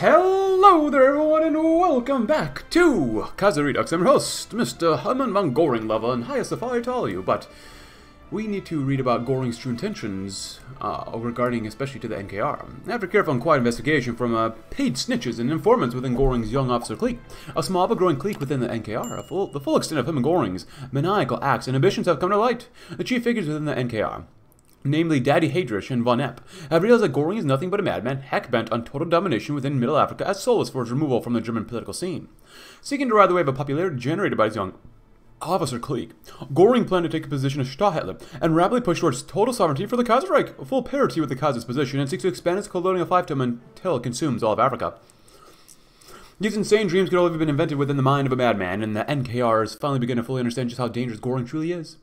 Hello there everyone and welcome back to Kaiserredux. I'm your host, Mr. Hermann von Göring lover, and hi SFI to all you, but we need to read about Göring's true intentions regarding especially to the NKR. After careful and quiet investigation from paid snitches and informants within Göring's young officer clique, a small but growing clique within the NKR, the full extent of him and Göring's maniacal acts and ambitions have come to light. The chief figures within the NKR, namely Daddy Heydrich and von Epp, have realized that Göring is nothing but a madman heck-bent on total domination within Middle Africa as solace for his removal from the German political scene. Seeking to ride the wave of popularity generated by his young officer clique, Göring planned to take a position as Stadthalter and rapidly push towards total sovereignty for the Kaiserreich, full parity with the Kaiser's position, and seeks to expand its colonial fiefdom until it consumes all of Africa. These insane dreams could only have been invented within the mind of a madman, and the NKRs finally begin to fully understand just how dangerous Göring truly is.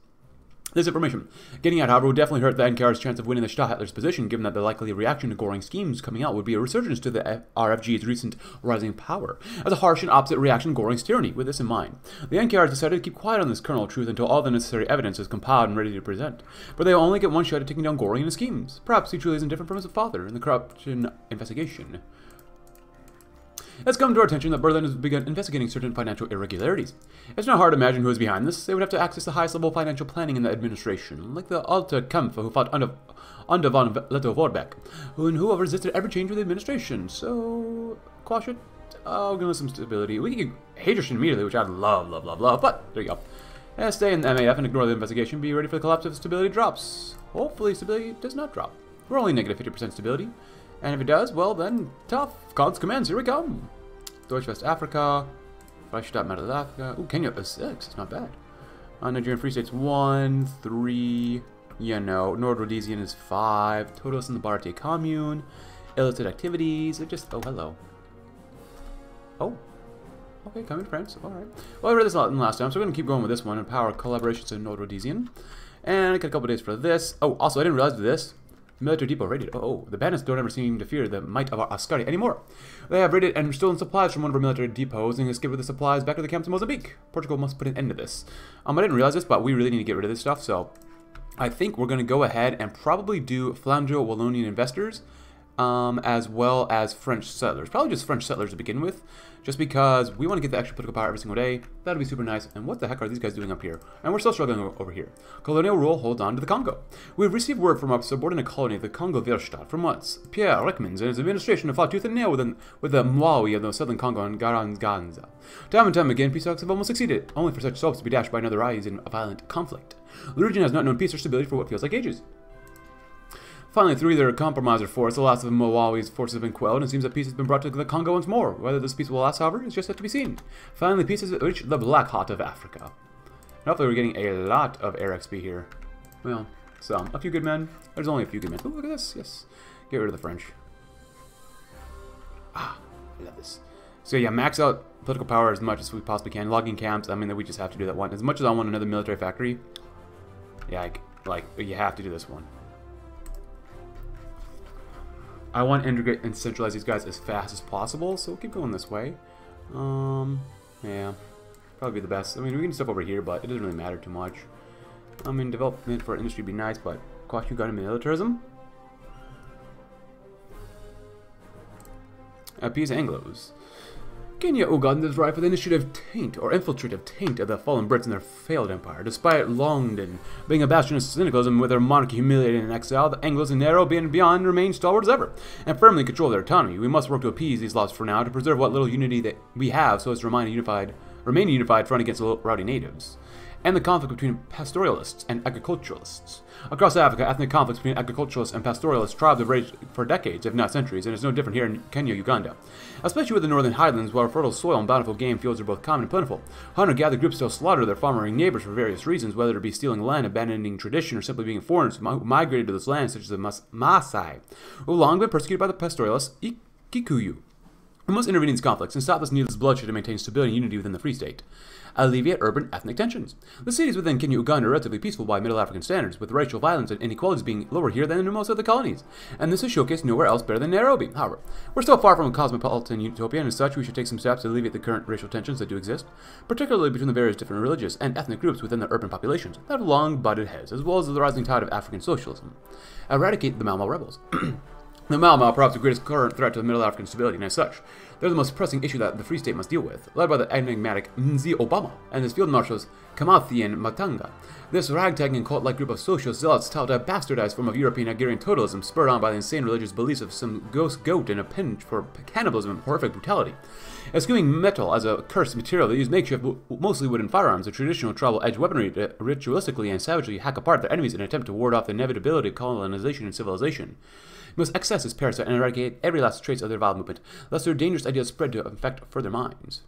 This information getting out, however, would definitely hurt the NKR's chance of winning the Stadthalter's position, given that the likely reaction to Göring's schemes coming out would be a resurgence to the RFG's recent rising power, as a harsh and opposite reaction to Göring's tyranny. With this in mind, the NKR's decided to keep quiet on this kernel of truth until all the necessary evidence is compiled and ready to present. But they will only get one shot at taking down Göring and his schemes. Perhaps he truly isn't different from his father in the corruption investigation. It's come to our attention that Berlin has begun investigating certain financial irregularities. It's not hard to imagine who is behind this. They would have to access the highest level of financial planning in the administration, like the Alte Kämpfer who fought under von Lettow-Vorbeck, who have resisted every change with the administration. So, caution. We're gonna lose some stability. We can get Heydrich immediately, which I love, but there you go. And stay in the MAF and ignore the investigation. Be ready for the collapse if stability drops. Hopefully stability does not drop. We're only negative 50% stability. And if it does, well then, tough. Cons commands, here we come. Deutsche West Africa, Reichspact, Middle Africa. Ooh, Kenya is 6, it's not bad. Nigerian Free State's 1, 3, you know, Nord-Rhodesien is 5, Todos in the Barate Commune, illicit activities, they're just, oh, hello. Oh, okay, coming to France, alright. Well, I read this a lot in the last time, so we're going to keep going with this one, Empower Collaborations in Nord-Rhodesien. And I got a couple days for this. Oh, also, I didn't realize this. Military depot raided. Oh, the bandits don't ever seem to fear the might of our Askari anymore. They have raided and stolen supplies from one of our military depots and escaped with the supplies back to the camps in Mozambique. Portugal must put an end to this. I didn't realize this, but we really need to get rid of this stuff, so I think we're going to go ahead and probably do Flandern-Wallonian investors as well as French settlers. Probably just French settlers to begin with, just because we want to get the extra political power every single day. That'll be super nice. And what the heck are these guys doing up here? And we're still struggling over here. Colonial rule holds on to the Congo. We've received word from our subordinate colony, the Kongo-Freistaat, for months. Pierre Ryckmans and his administration have fought tooth and nail with the Mwawi of the southern Congo and Garanganza. Time and time again, peace talks have almost succeeded, only for such hopes to be dashed by another rise in a violent conflict. The region has not known peace or stability for what feels like ages. Finally, through either a compromise or force, the last of Mwawi's forces have been quelled, and it seems that peace has been brought to the Congo once more. Whether this peace will last, however, is just yet to be seen. Finally, peace has reached the black heart of Africa. And hopefully we're getting a lot of air XP here. Well, some. A few good men. There's only a few good men. Oh, look at this. Yes. Get rid of the French. Ah, I love this. So yeah, max out political power as much as we possibly can. Logging camps, I mean, we just have to do that one. As much as I want another military factory, yeah, like you have to do this one. I want to integrate and centralize these guys as fast as possible, so we'll keep going this way. Yeah, probably the best. I mean, we can step over here, but it doesn't really matter too much. I mean, development for industry would be nice, but cost you got militarism? Appease Anglos. Kenya-Uganda is rife with the initiative taint, or infiltrative taint, of the fallen Brits and their failed empire. Despite London being a bastion of cynicalism with their monarchy humiliated and exiled, the Anglos in Nairobi and beyond remain stalwart as ever, and firmly control their autonomy. We must work to appease these laws for now, to preserve what little unity that we have so as to remain a unified front against the rowdy natives, and the conflict between pastoralists and agriculturalists. Across Africa, ethnic conflicts between agriculturalists and pastoralist tribes have raged for decades, if not centuries, and it's no different here in Kenya-Uganda. Especially with the northern highlands, where fertile soil and bountiful game fields are both common and plentiful, hunter-gathered groups still slaughter their farming neighbors for various reasons, whether it be stealing land, abandoning tradition, or simply being foreigners who migrated to this land, such as the Maasai, who have long been persecuted by the pastoralists Kikuyu. We must intervene in these conflicts and stop this needless bloodshed to maintain stability and unity within the Free State. Alleviate urban ethnic tensions. The cities within Kenya-Uganda are relatively peaceful by Middle African standards, with racial violence and inequalities being lower here than in most of the colonies, and this is showcased nowhere else better than Nairobi. However, we're still far from a cosmopolitan utopia, and as such, we should take some steps to alleviate the current racial tensions that do exist, particularly between the various different religious and ethnic groups within the urban populations that have long butted heads, as well as the rising tide of African socialism. Eradicate the Mau Mau rebels. The Mau Mau, perhaps the greatest current threat to Middle African stability and as such. They're the most pressing issue that the Free State must deal with, led by the enigmatic Nzi Obama and his field marshals Kamathi and Matanga. This ragtagging cult-like group of social zealots tout a bastardized form of European agrarian totalism spurred on by the insane religious beliefs of some ghost goat and a penchant for cannibalism and horrific brutality. Assuming metal as a cursed material, they use makeshift, mostly wooden firearms, the traditional tribal edge weaponry to ritualistically and savagely hack apart their enemies in an attempt to ward off the inevitability of colonization and civilization. Most excesses parasite and eradicate every last trace of their vile movement, lest their dangerous ideas spread to infect further minds.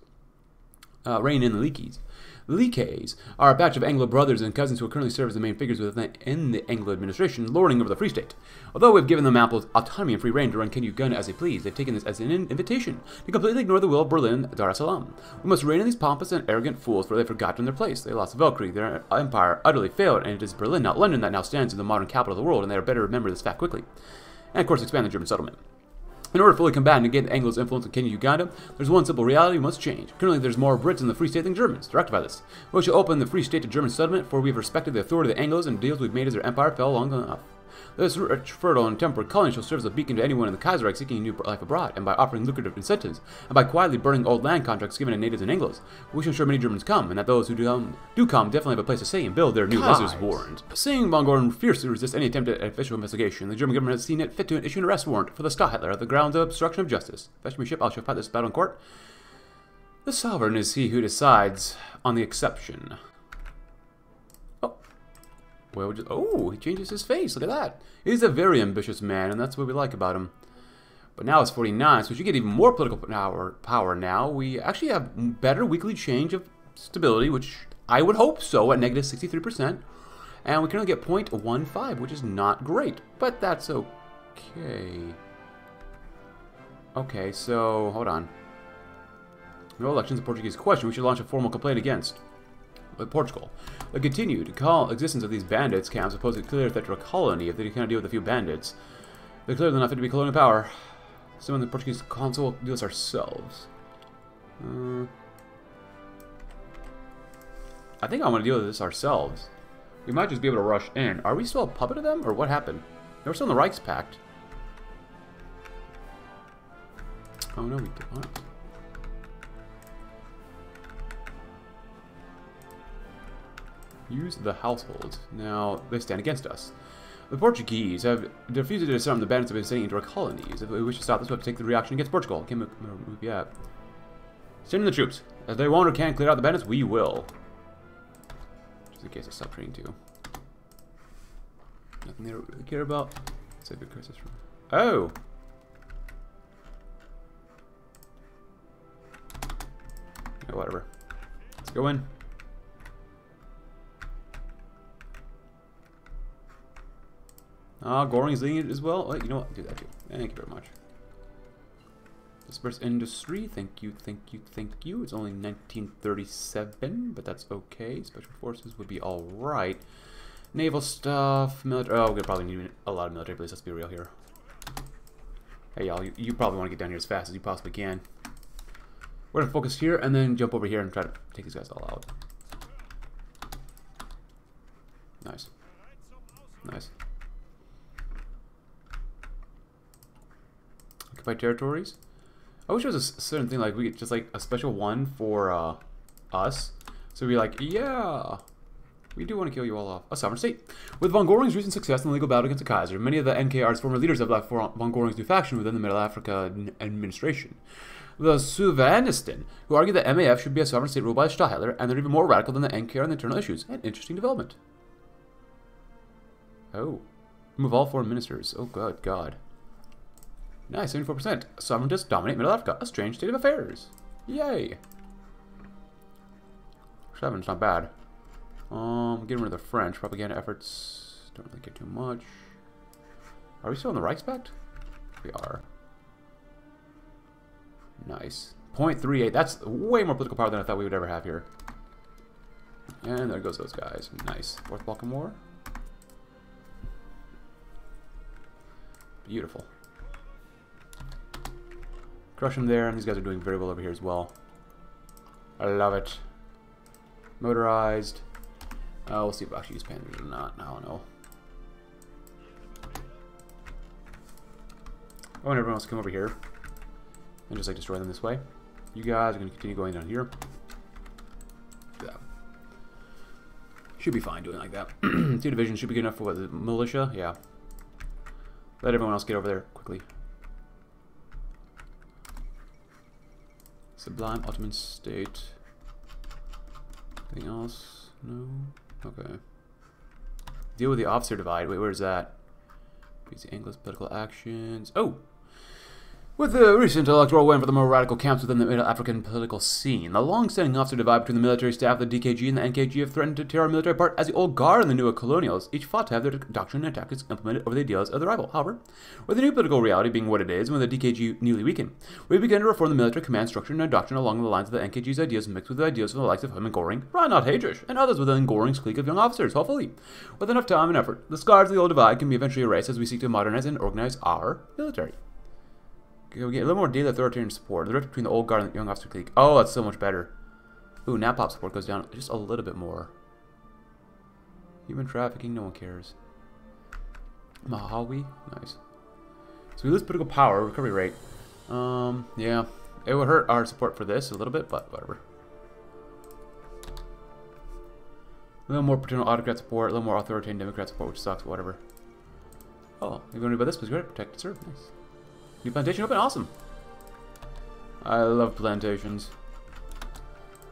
Rein in the Leakies. The Leakies are a batch of Anglo brothers and cousins who currently serve as the main figures within the Anglo administration, lording over the Free State. Although we've given them ample autonomy and free reign to run Kenya-Uganda as they please, they've taken this as an invitation to completely ignore the will of Berlin, Dar es Salaam. We must rein in these pompous and arrogant fools, for they've forgotten their place. They lost Valkyrie, their empire utterly failed, and it is Berlin, not London, that now stands as the modern capital of the world, and they are better remember this fact quickly. And of course expand the German settlement. In order to fully combat and negate the Anglo's influence in Kenya-Uganda, there's one simple reality we must change. Currently, there's more Brits in the Free State than Germans. To rectify this, we should open the Free State to German settlement, for we've respected the authority of the Anglos and deals we've made as their empire fell long enough. This rich, fertile, and temperate colony shall serve as a beacon to anyone in the Kaiserreich seeking a new life abroad, and by offering lucrative incentives, and by quietly burning old land contracts given to natives and Anglos, we shall ensure many Germans come, and that those who do come definitely have a place to stay and build their new lives. Kaiser's warrant. Seeing von Göring fiercely resist any attempt at official investigation, the German government has seen it fit to issue an arrest warrant for the Statthalter on the grounds of obstruction of justice. Fetch me ship, I shall fight this battle in court. The sovereign is he who decides on the exception. Well, oh, he changes his face. Look at that. He's a very ambitious man, and that's what we like about him. But now it's 49, so we should get even more political power now. We actually have better weekly change of stability, which I would hope so, at negative 63%. And we can only get 0.15, which is not great, but that's okay. Okay, so hold on. No elections, a Portuguese question. We should launch a formal complaint against Portugal. The continued existence of these bandits camps opposed to clear threat to a colony if they cannot deal with a few bandits. They're clearly not fit to be colonial power. Summon the Portuguese consul, do this ourselves. I think I want to deal with this ourselves. We might just be able to rush in. Are we still a puppet of them, or what happened? They were still in the Reichspact. Oh no, we don't. Use the household. Now, they stand against us. The Portuguese have refused to disarm the bandits that have been sending into our colonies. If we wish to stop this, we have to take the reaction against Portugal. Send in the troops. As they want or can clear out the bandits, we will. Just in case I stop trading too. Nothing they really care about. Save your curses from. Oh! Yeah, whatever. Let's go in. Goring is leading it as well. Oh, you know what? Do that too. Thank you very much. Disperse industry. Thank you, thank you, thank you. It's only 1937, but that's okay. Special forces would be alright. Naval stuff. Military. Oh, we're gonna probably need a lot of military police. Let's be real here. Hey, y'all. You probably want to get down here as fast as you possibly can. We're gonna focus here and then jump over here and try to take these guys all out. Nice. Nice. Territories. I wish there was a certain thing like we could just like a special one for us, so we'd be like, yeah, we do want to kill you all off. A sovereign state. With von Göring's recent success in the legal battle against the Kaiser, many of the NKR's former leaders have left for von Göring's new faction within the Middle African administration. The Souvereinisten, who argue that MAF should be a sovereign state ruled by a Statthalter, and they're even more radical than the NKR on internal issues. An interesting development. Oh, remove all foreign ministers. Oh god, god. Nice, 74%. Sovereigntists dominate Middle Africa. A strange state of affairs. Yay. 7's not bad. Getting rid of the French propaganda efforts. Don't really care too much. Are we still in the Reichspact? We are. Nice. 0.38. That's way more political power than I thought we would ever have here. And there goes those guys. Nice. Fourth Balkan War. Beautiful. Crush them there, and these guys are doing very well over here as well. I love it. Motorized. We'll see if I actually use panzers or not. I don't know. I want everyone else to come over here and just like destroy them this way. You guys are going to continue going down here. Yeah. Should be fine doing it like that. 2 divisions should be good enough for what, the militia? Yeah. Let everyone else get over there quickly. Sublime Ottoman State. Anything else? No? Okay. Deal with the officer divide. Wait, where's that? The Anglo's political actions. Oh! With the recent electoral win for the more radical camps within the Middle African political scene, the long-standing officer divide between the military staff of the DKG and the NKG have threatened to tear our military apart as the old guard and the newer colonials, each fought to have their doctrine and tactics implemented over the ideals of the rival. However, with the new political reality being what it is, and with the DKG newly weakened, we began to reform the military command structure and our doctrine along the lines of the NKG's ideas mixed with the ideas of the likes of Hermann Göring, Reinhard Heydrich, and others within Göring's clique of young officers, hopefully. With enough time and effort, the scars of the old divide can be eventually erased as we seek to modernize and organize our military. We get a little more daily authoritarian support. The rift between the old guard and the young officer clique. Oh, that's so much better. Ooh, NAPOP support goes down just a little bit more. Human trafficking, no one cares. Mwawi, nice. So we lose political power, recovery rate. Yeah, it would hurt our support for this a little bit, but whatever. A little more paternal autocrat support, a little more authoritarian Democrat support, which sucks, whatever. Oh, you're going to be by this place, great. Protect and serve, nice. New plantation open? Awesome. I love plantations.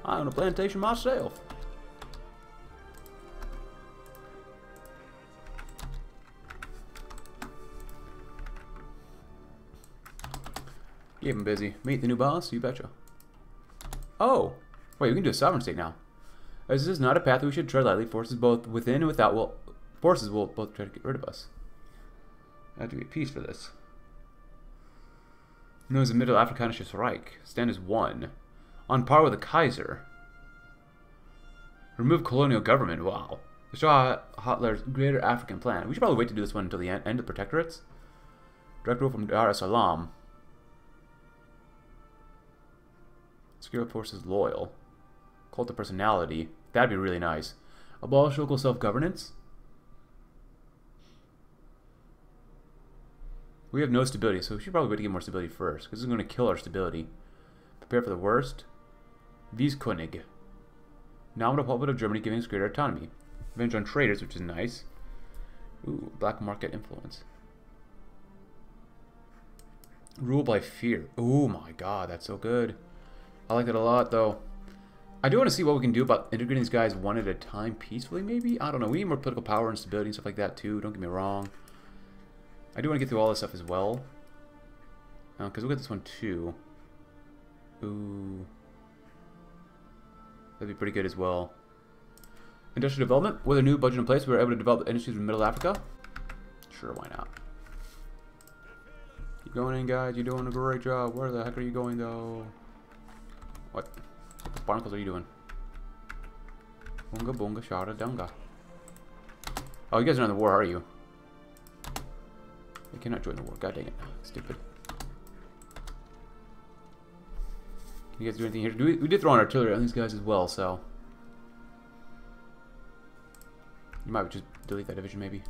I own a plantation myself. Keep him busy. Meet the new boss? You betcha. Oh! Wait, we can do a sovereign state now. As this is not a path that we should tread lightly, forces both within and without will... Forces will both try to get rid of us. I have to be at peace for this. Known as the Middle Afrikanisches Reich. Stand as one. On par with the Kaiser. Remove colonial government. Wow. The Shah Hitler's Greater African Plan. We should probably wait to do this one until the end of Protectorates. Direct rule from Dar es Salaam. Secure forces loyal. Cult of personality. That'd be really nice. Abolish local self-governance. We have no stability, so we should probably wait to get more stability first, because this is going to kill our stability. Prepare for the worst. Wieskönig. Nominal puppet of Germany giving us greater autonomy. Revenge on traitors, which is nice. Ooh, black market influence. Rule by fear. Oh my god, that's so good. I like that a lot, though. I do want to see what we can do about integrating these guys one at a time peacefully, maybe? I don't know. We need more political power and stability and stuff like that, too. Don't get me wrong. I do want to get through all this stuff as well. Because we'll get this one too. Ooh. That'd be pretty good as well. Industrial development. With a new budget in place, we were able to develop industries in Middle Africa. Sure, why not? Keep going in, guys. You're doing a great job. Where the heck are you going, though? What barnacles are you doing? Bunga, bunga, shada, dunga. Oh, you guys are not in the war, are you? I cannot join the war. God dang it. Stupid. Can you guys do anything here? We did throw in artillery on these guys as well, so. You might just delete that division, maybe.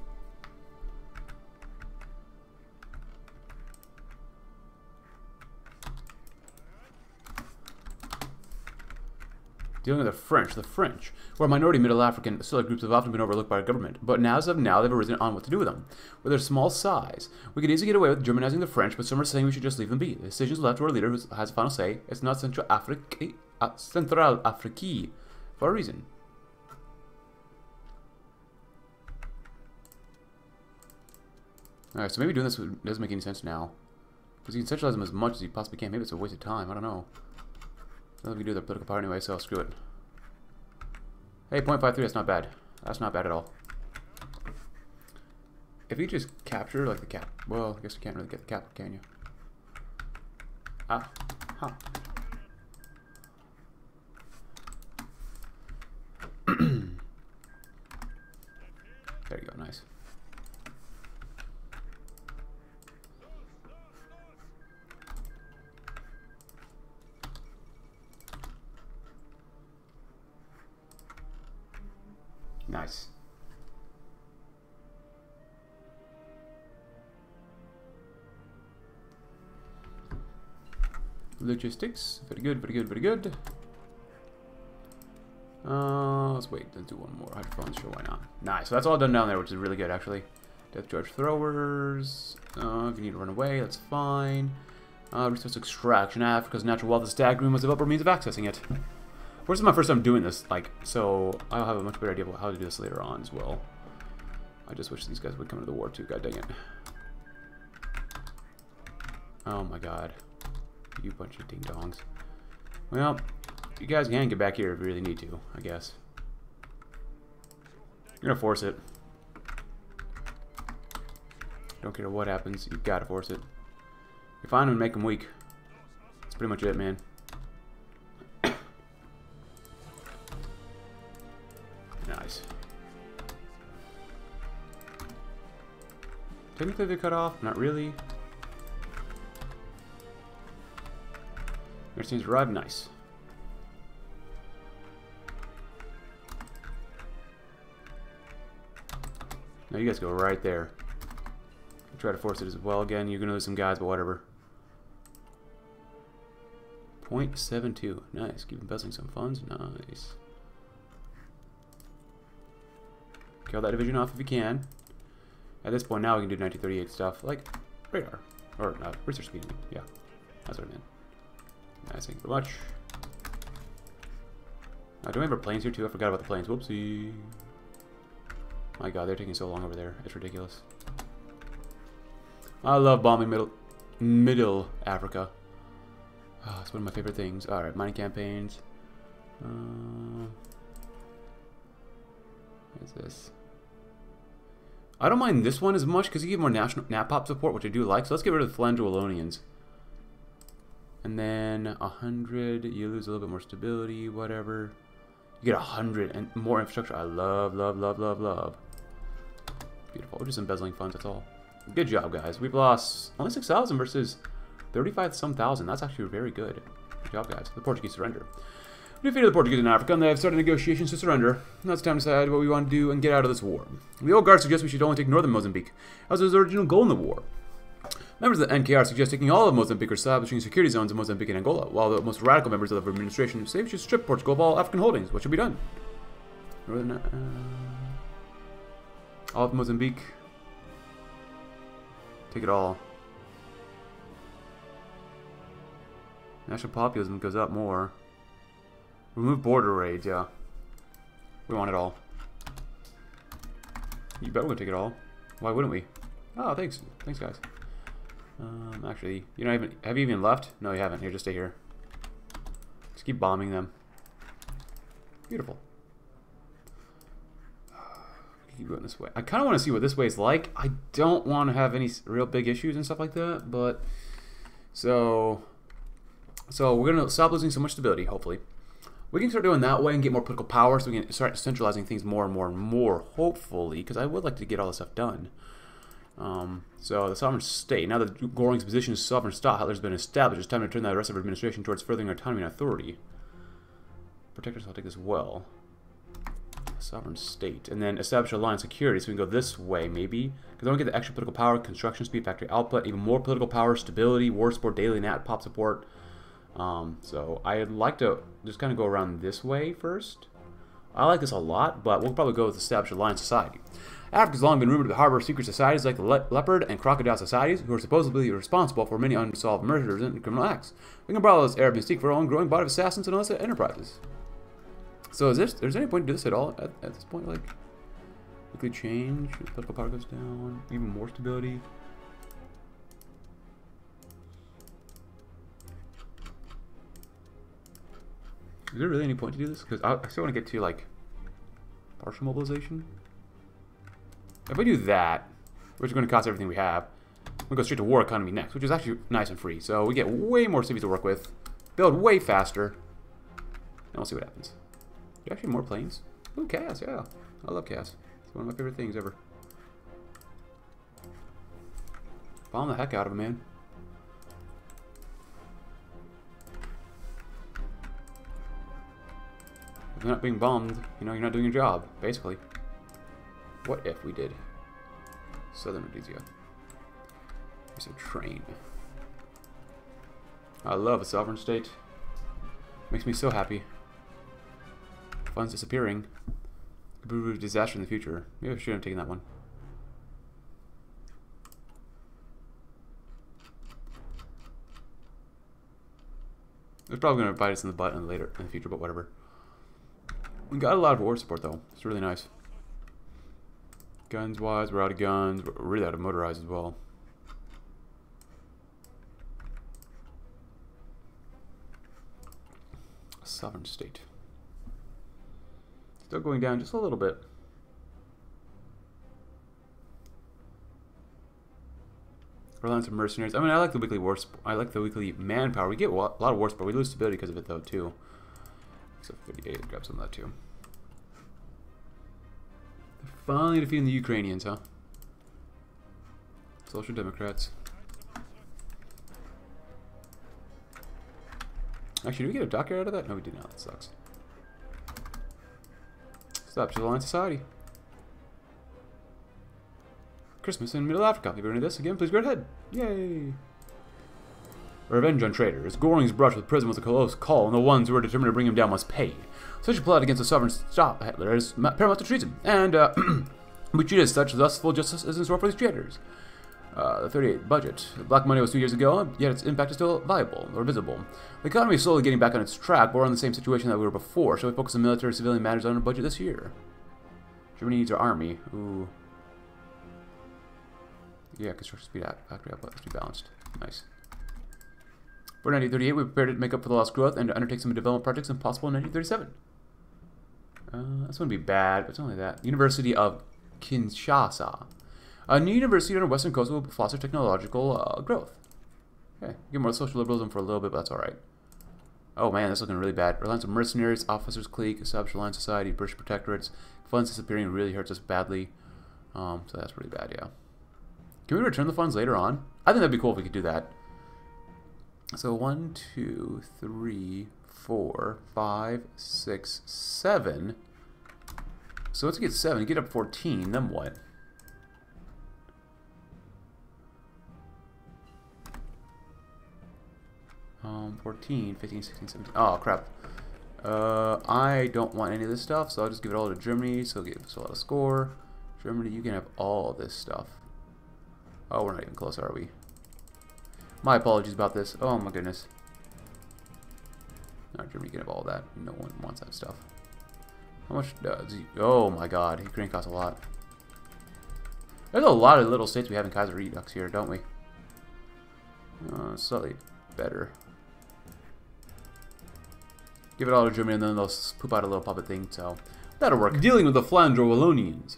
Dealing with the French. The French, who are minority Middle African select groups, have often been overlooked by our government, but now, as of now, they've arisen on what to do with them. With their small size, we could easily get away with Germanizing the French, but some are saying we should just leave them be. The decisions left to our leader, who has a final say. It's not Central Afrique for a reason. Alright, so maybe doing this doesn't make any sense now. Because you can centralize them as much as you possibly can. Maybe it's a waste of time. I don't know. I don't think we do their political power anyway, so screw it. Hey, 0.53, that's not bad. That's not bad at all. If you just capture, like, the cap... Well, I guess you can't really get the cap, can you? Ah. Huh. There you go, nice. Nice. Logistics. Very good, very good, very good. Let's wait. Let's do one more. Hydrophones, sure, why not? Nice. So that's all done down there, which is really good, actually. Death charge throwers. If you need to run away, that's fine. Resource extraction. Africa's natural wealth is staggering. Must develop means of accessing it. Of course, this is my first time doing this, like, so I'll have a much better idea of how to do this later on as well. I just wish these guys would come into the war too. God dang it. Oh my god. You bunch of ding-dongs. Well, you guys can get back here if you really need to, I guess. You're gonna force it. Don't care what happens, you gotta force it. You find them and make them weak. That's pretty much it, man. Nice. Technically they're cut off, not really. Mercenaries arrived, nice. Now you guys go right there. Try to force it as well again. You're gonna lose some guys, but whatever. 0.72, nice. Keep embezzling some funds, nice. Kill that division off if you can. At this point now we can do 1938 stuff, like radar. Or, research meeting, yeah. That's what I meant. Nice, thank you very much. Do we have our planes here too? I forgot about the planes, whoopsie. My god, they're taking so long over there, it's ridiculous. I love bombing middle Africa. Oh, it's one of my favorite things. Alright, mining campaigns. What's this? I don't mind this one as much because you give more national NAPOP support, which I do like. So let's get rid of the Flandern-Wallonians. And then 100. You lose a little bit more stability, whatever. You get 100 and more infrastructure. I love, love. Beautiful. We're just embezzling funds, that's all. Good job, guys. We've lost only 6,000 versus 35-some thousand. That's actually very good. Good job, guys. The Portuguese surrender. We defeated the Portuguese in Africa, and they have started negotiations to surrender. Now it's time to decide what we want to do and get out of this war. The old guard suggests we should only take northern Mozambique, as was the original goal in the war. Members of the NKR suggest taking all of Mozambique or establishing security zones in Mozambique and Angola, while the most radical members of the administration say we should strip Portugal of all African holdings. What should be done? Northern, all of Mozambique... Take it all. National populism goes up more. Remove border raids, yeah. We want it all. You bet we'll take it all. Why wouldn't we? Oh, thanks. Thanks, guys. Actually, you don't even... Have you even left? No, you haven't. Here, just stay here. Just keep bombing them. Beautiful. Keep going this way. I kind of want to see what this way is like. I don't want to have any real big issues and stuff like that, but so we're going to stop losing so much stability, hopefully. We can start doing that way and get more political power so we can start centralizing things more and more and more, hopefully, because I would like to get all this stuff done. So the sovereign state. Now that Göring's position as sovereign Staat has been established, it's time to turn the rest of our administration towards furthering our autonomy and authority. Protect us, I'll take this well. Sovereign state, and then establish a line of security so we can go this way, maybe. Because then we get the extra political power, construction speed, factory output, even more political power, stability, war support, daily nat, pop support. So I'd like to just kind of go around this way first. I like this a lot, but we'll probably go with establish a Lion Society. Africa's long been rumored to harbor secret societies like the Leopard and Crocodile Societies, who are supposedly responsible for many unsolved murders and criminal acts. We can borrow this Arab mystique for our own growing body of assassins and illicit enterprises. So is there any point to do this at all at this point? Like, quickly change, political power goes down, even more stability. Is there really any point to do this? Because I still want to get to, like, partial mobilization. If we do that, which is going to cost everything we have, we'll go straight to war economy next, which is actually nice and free. So we get way more cities to work with, build way faster, and we'll see what happens. Actually, more planes. Ooh, Cass, yeah. I love Cass. It's one of my favorite things ever. Bomb the heck out of him, man. If you're not being bombed, you know, you're not doing your job, basically. What if we did? Southern Rhodesia. There's a train. I love a sovereign state. Makes me so happy. Funds disappearing. Boo-boo disaster in the future. Maybe I should have taken that one. It's probably going to bite us in the butt in the future, but whatever. We got a lot of war support, though. It's really nice. Guns-wise, we're out of guns. We're really out of motorized as well. Sovereign state. Still going down just a little bit. Reliance on mercenaries. I mean, I like the weekly war support. I like the weekly manpower. We get a lot of war support. We lose stability because of it, though, too. Except 38. Grab some of that, too. They're finally defeating the Ukrainians, huh? Social Democrats. Actually, did we get a dockyard out of that? No, we did not. That sucks. Stop to the Lion Society. Christmas in Middle Africa. If you're into this again, please go ahead. Yay! Revenge on traitors. Goring's brushed with prison was a close call, and the ones who were determined to bring him down must pay. Such a plot against the sovereign stop Hitler is paramount to treason, and we treat as such. Thus, full justice is in store for these traitors. The 38 budget. Black money was 2 years ago, yet its impact is still viable or visible. The economy is slowly getting back on its track, but we're in the same situation that we were before. So we focus on military and civilian matters on our budget this year. Germany needs our army. Ooh. Yeah, construction speed up, factory output, let's be balanced. Nice. For 1938, we prepared to make up for the lost growth and to undertake some development projects impossible in 1937. That's going to be bad, but it's only that. University of Kinshasa. A new university on the western coast will foster technological growth. Okay, get more social liberalism for a little bit, but that's alright. Oh man, that's looking really bad. Reliance on mercenaries, officers clique, established Lion Society, British protectorates. Funds disappearing really hurts us badly. So that's really bad, yeah. Can we return the funds later on? I think that'd be cool if we could do that. So 1, 2, 3, 4, 5, 6, 7. So once we get 7, get up 14, then what? Um, 14, 15, 16, 17. Oh crap. I don't want any of this stuff, so I'll just give it all to Germany, so give us a lot of score. Germany, you can have all this stuff. Oh, we're not even close, are we? My apologies about this. Oh my goodness. Alright, Germany can have all that. No one wants that stuff. How much does he... Oh my god, Ukraine costs a lot. There's a lot of little states we have in Kaiserredux here, don't we? Slightly better. Give it all to Germany and then they'll poop out a little puppet thing, so that'll work. Dealing with the Flandern-Wallonians.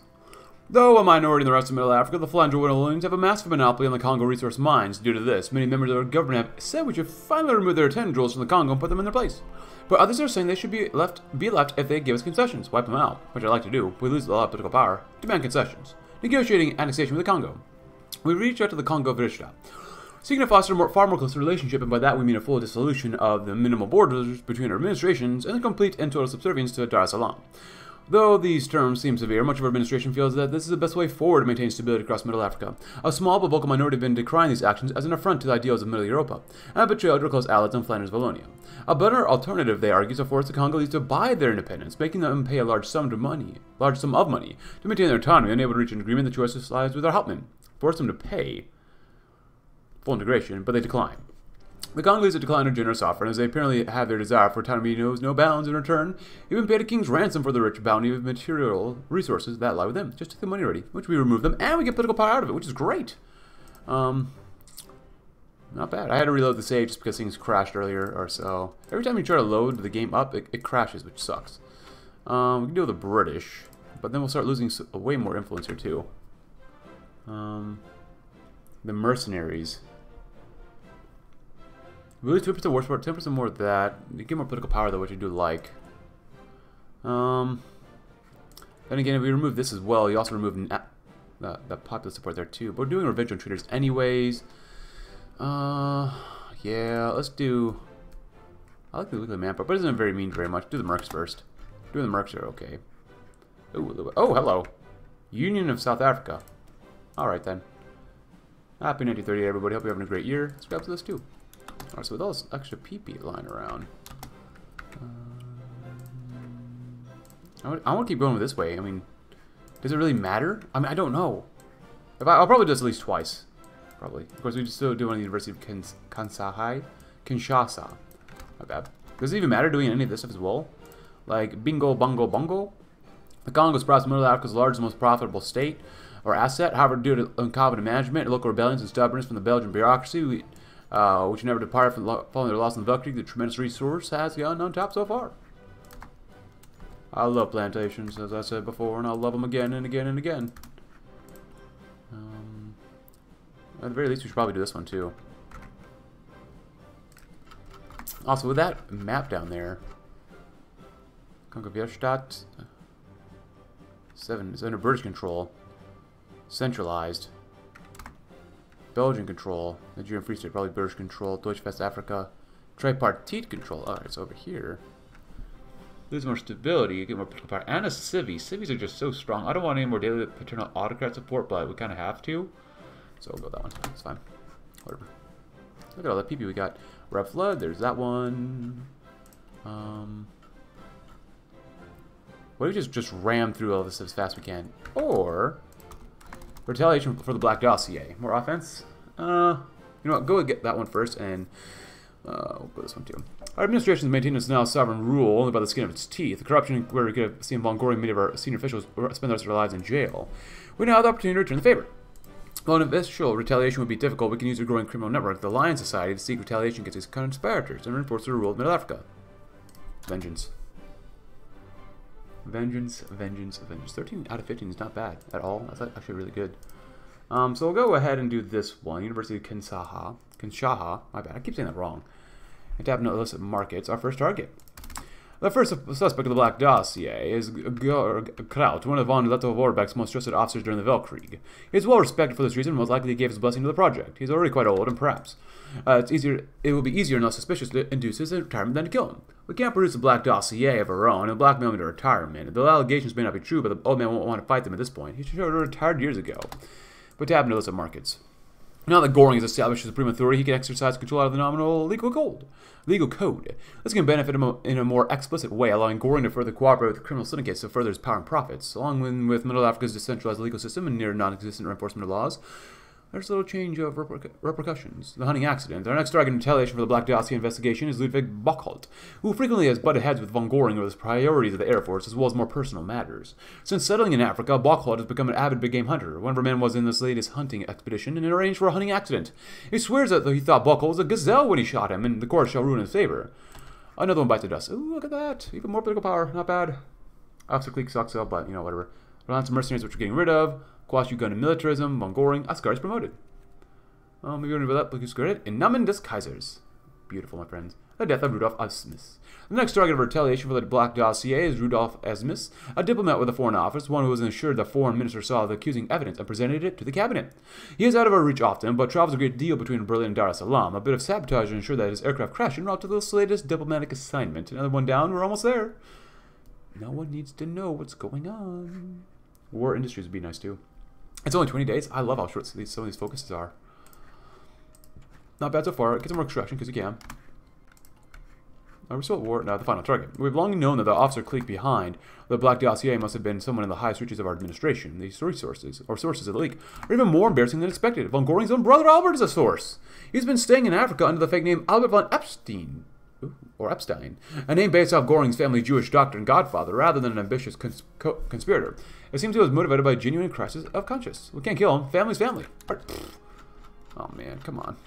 Though a minority in the rest of Middle Africa, the Flandern-Wallonians have a massive monopoly on the Congo resource mines. Due to this, many members of our government have said we should finally remove their tendrils from the Congo and put them in their place. But others are saying they should be left if they give us concessions. Wipe them out, which I like to do. We lose a lot of political power. Demand concessions. Negotiating annexation with the Congo. We reached out to the Kongo-Freistaat, seeking to foster a far more closer relationship, and by that we mean a full dissolution of the minimal borders between our administrations and a complete and total subservience to Dar es Salaam. Though these terms seem severe, much of our administration feels that this is the best way forward to maintain stability across Middle Africa. A small but vocal minority have been decrying these actions as an affront to the ideals of Middle Europa, and a betrayal to our close allies in Flanders-Wallonia. A better alternative, they argue, is to force the Congolese to buy their independence, making them pay a large sum of money, to maintain their autonomy, unable to reach an agreement. The choice lies with our helpmen. Force them to pay full integration, but they decline. The Congolese have declined to generous offer, as they apparently have their desire for autonomy knows no bounds. In return, even paid a king's ransom for the rich bounty of material resources that lie with them. Just take the money already, which we remove them, and we get political power out of it, which is great. Not bad. I had to reload the save just because things crashed earlier or so. Every time you try to load the game up, it crashes, which sucks. We can deal with the British, but then we'll start losing way more influence here too. The mercenaries. We lose 2% war support, 10% more of that. You get more political power though, which I do like. Then again, if we remove this as well, you also remove the popular support there too. But we're doing revenge on traitors anyways. Yeah, let's do... I like the weekly manpower, but it doesn't really mean very much. Do the mercs first. Doing the mercs are okay. Ooh, oh, hello. Union of South Africa. Alright then. Happy 1938, everybody. Hope you're having a great year. Subscribe to this too. Alright, so with all this extra PP lying around, I want to keep going this way. I mean, does it really matter? I mean, I don't know. If I'll probably do this at least twice. Probably. Of course, we still do it on the University of Kinshasa. My bad. Does it even matter doing any of this stuff as well? Like, bingo, bongo, bongo? The Congo is perhaps middle of Africa's largest, most profitable state or asset. However, due to incompetent management, local rebellions, and stubbornness from the Belgian bureaucracy, which never departed from following their loss in the Valkyrie, the tremendous resource has gone on top so far. I love plantations, as I said before, and I love them again and again and again. At the very least, we should probably do this one, too. Also, with that map down there, Kongo-Freistaat 7 is under British control, centralized, Belgian control, Nigerian Free State, probably British control, Deutsche West Africa, tripartite control. Alright, it's over here. Lose more stability, you get more political power, and a civvy. Civvies are just so strong. I don't want any more daily paternal autocrat support, but we kind of have to. So we'll go that one. It's fine. Whatever. Look at all that PP we got. Red Flood, there's that one. What if we just ram through all this as fast as we can? Or retaliation for the Black Dossier. More offense? You know what? Go get that one first, and we'll go this one too. Our administration has maintained its now sovereign rule only by the skin of its teeth. The corruption where we could have seen von Göring and many of our senior officials spend the rest of their lives in jail. We now have the opportunity to return the favor. While an official retaliation would be difficult, we can use a growing criminal network, the Lion Society, to seek retaliation against its conspirators and reinforce the rule of Middle Africa. Vengeance. Vengeance, vengeance, vengeance. 13 out of 15 is not bad at all. That's actually really good. So we'll go ahead and do this one. University of Kinshasa. My bad, I keep saying that wrong. And tap no illicit markets, our first target. The first suspect of the Black Dossier is Georg Kraut, one of von Lettow-Vorbeck's most trusted officers during the Weltkrieg. He is well respected for this reason, most likely he gave his blessing to the project. He is already quite old, and perhaps it will be easier and less suspicious to induce his retirement than to kill him. We can't produce a Black Dossier of our own and blackmail him into retirement. The allegations may not be true, but the old man won't want to fight them at this point. He should have retired years ago. But tap into illicit markets. Now that Göring has established his supreme authority, he can exercise control out of the nominal legal code. This can benefit him in a more explicit way, allowing Göring to further cooperate with the criminal syndicates to further his power and profits. Along with Middle Africa's decentralized legal system and near non-existent reinforcement of laws, there's a little change of repercussions. The hunting accident. Our next target in retaliation for the Black Dossier investigation is Ludwig Bockholt, who frequently has butted heads with von Göring over the priorities of the Air Force, as well as more personal matters. Since settling in Africa, Bockholt has become an avid big game hunter. One of our men was in this latest hunting expedition and arranged for a hunting accident. He swears that he thought Bockholt was a gazelle when he shot him, and the court shall ruin his favor. Another one bites the dust. Ooh, look at that. Even more political power. Not bad. Officer Clique sucks up, but, you know, whatever. Lots of mercenaries which we're getting rid of. Uganda militarism, von Göring, Asgard is promoted. Maybe we're going to that, but credit. In Namen des Kaisers. Beautiful, my friends. The death of Rudolf Asmis. The next target of retaliation for the Black Dossier is Rudolf Asmis, a diplomat with the Foreign Office, one who was ensured the Foreign Minister saw the accusing evidence and presented it to the Cabinet. He is out of our reach often, but travels a great deal between Berlin and Dar es Salaam. A bit of sabotage to ensure that his aircraft crashed en route to this latest diplomatic assignment. Another one down, we're almost there. No one needs to know what's going on. War Industries would be nice, too. It's only 20 days. I love how short some of these focuses are. Not bad so far. Get some more extraction, because you can. Are we still at war? No, the final target. We've long known that the officer clique behind the Black Dossier must have been someone in the highest reaches of our administration. These resources, or sources of the leak, are even more embarrassing than expected. Von Göring's own brother Albert is a source. He's been staying in Africa under the fake name Albert von Epstein. Ooh, or Epstein, a name based off Göring's family Jewish doctor and godfather, rather than an ambitious conspirator. It seems he was motivated by a genuine crisis of conscience. We can't kill him. Family's family. Oh man, come on.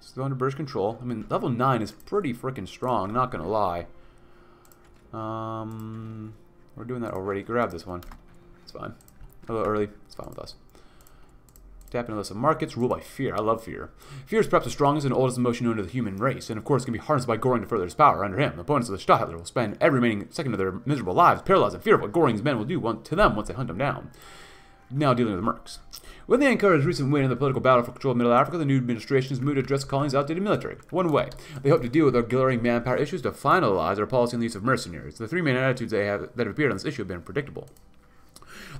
Still under British control. I mean, level 9 is pretty freaking strong, not gonna lie. We're doing that already. Grab this one. It's fine. A little early. It's fine with us. Tap into illicit markets, ruled by fear. I love fear. Fear is perhaps the strongest and oldest emotion known to the human race, and of course can be harnessed by Göring to further his power. Under him, opponents of the Stadthalter will spend every remaining second of their miserable lives paralyzed in fear of what Göring's men will do to them once they hunt him down. Now dealing with the mercs. With the NKR's recent win in the political battle for control of Middle Africa, the new administration has moved to address Colling's outdated military. One way, they hope to deal with our glaring manpower issues to finalize our policy on the use of mercenaries. The three main attitudes that have appeared on this issue have been predictable.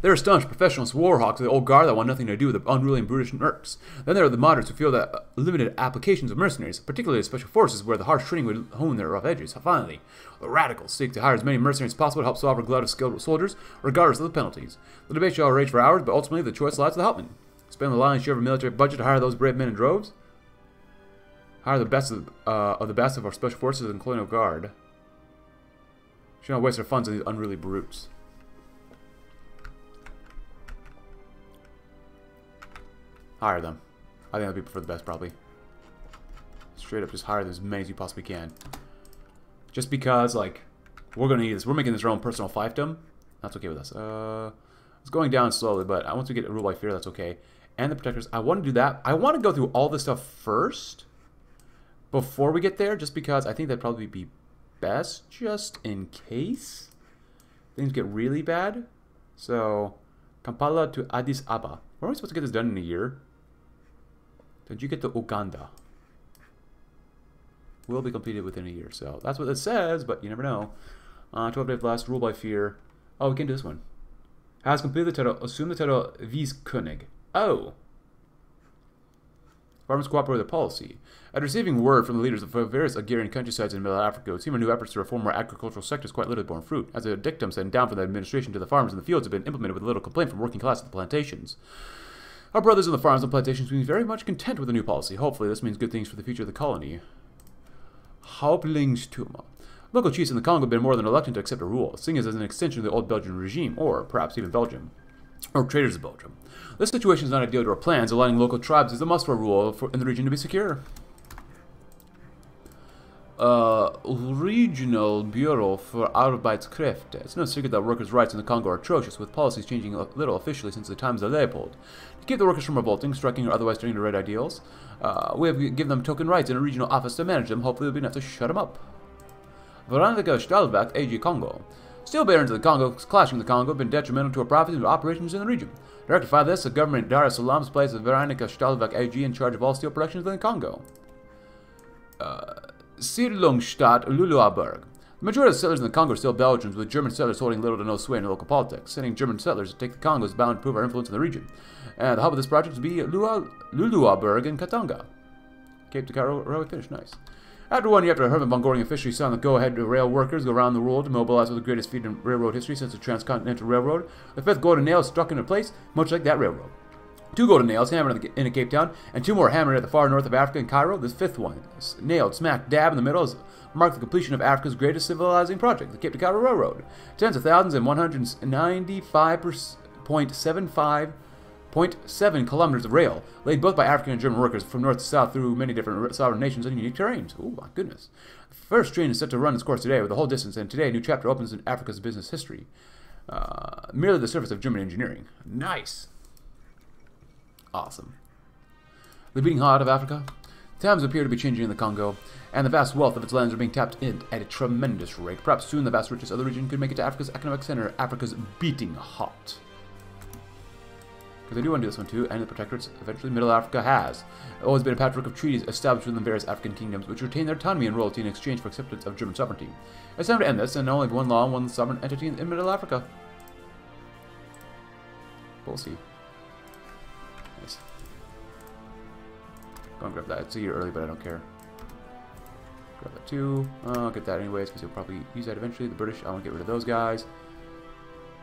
There are staunch professional war hawks, the old guard that want nothing to do with the unruly and brutish mercs. Then there are the moderns who feel that limited applications of mercenaries, particularly special forces where the harsh training would hone their rough edges. Finally, the radicals seek to hire as many mercenaries as possible to help solve a glut of skilled soldiers, regardless of the penalties. The debate shall rage for hours, but ultimately the choice lies with the helpmen. Spend the lion's share of a military budget to hire those brave men in droves? Hire the best of the best of our special forces and colonial guard. Should not waste our funds on these unruly brutes. Hire them. I think that'd be for the best, probably. Straight up, just hire them as many as you possibly can. Just because, like, we're gonna need this. We're making this our own personal fiefdom. That's okay with us. It's going down slowly, but once we get ruled by fear, that's okay. And the protectors, I want to do that. I want to go through all this stuff first before we get there, just because I think that'd probably be best, just in case things get really bad. So, Kampala to Addis Ababa. Where are we supposed to get this done in a year? Did you get to Uganda? Will be completed within a year. So that's what it says, but you never know. 12 days last, ruled by fear. Oh, we can do this one. Has completed the title, assume the title Vice König. Oh! Farmers cooperate with their policy. At receiving word from the leaders of various Hungarian countrysides in Middle Africa, it seemed our new efforts to reform our agricultural sectors quite literally borne fruit, as a dictum sent down from the administration to the farmers in the fields have been implemented with little complaint from working class at the plantations. Our brothers on the farms and plantations seem very much content with the new policy. Hopefully this means good things for the future of the colony. Hauptlingstümer. Local chiefs in the Congo have been more than reluctant to accept a rule, seeing it as an extension of the old Belgian regime, or perhaps even Belgium, or traitors of Belgium. This situation is not ideal to our plans. Aligning local tribes is a must for a rule in the region to be secure. Regional Bureau for Arbeitskräfte. It's no secret that workers' rights in the Congo are atrocious, with policies changing little officially since the times of Leopold. To keep the workers from revolting, striking, or otherwise turning to red ideals, we have given them token rights in a regional office to manage them. Hopefully, it'll be enough to shut them up. Veronica Stahlbach, AG Congo. Steel barons of the Congo clashing with the Congo have been detrimental to our profits and operations in the region. To rectify this, the government in Dar es Salaam has placed Veronica Stahlbach AG in charge of all steel productions in the Congo. Siedlungsstadt Luluaberg. The majority of settlers in the Congo are still Belgians, with German settlers holding little to no sway in local politics. Sending German settlers to take the Congo is bound to prove our influence in the region. And the hub of this project will be Luluaberg in Katanga. Cape to Cairo Railway finish, nice. After 1 year after Hermann von Göring officially signed the go-ahead to rail workers around the world to mobilize with the greatest feat in railroad history since the Transcontinental Railroad, the 5th golden nail is struck into place, much like that railroad. 2 golden nails hammered in Cape Town, and 2 more hammered at the far north of Africa in Cairo. This 5th one, nailed smack dab in the middle, has marked the completion of Africa's greatest civilizing project, the Cape to Cairo Railroad. Tens of thousands and 195.7 kilometers of rail, laid both by African and German workers from north to south through many different sovereign nations and unique terrains. Oh my goodness. The first train is set to run its course today with the whole distance, and today a new chapter opens in Africa's business history. Merely the surface of German engineering. Nice. Awesome. The beating heart of Africa. Times appear to be changing in the Congo, and the vast wealth of its lands are being tapped in at a tremendous rate. Perhaps soon the vast riches of the region could make it to Africa's economic center, Africa's beating heart. Because I do want to do this one too, and the protectorates eventually Middle Africa has. It's always been a patchwork of treaties established within various African kingdoms, which retain their autonomy and royalty in exchange for acceptance of German sovereignty. It's time to end this, and only have one law and one sovereign entity in Middle Africa. We'll see. Nice. Go and grab that. It's a year early, but I don't care. Grab that too. I'll get that anyways, because you'll probably use that eventually. The British, I want to get rid of those guys.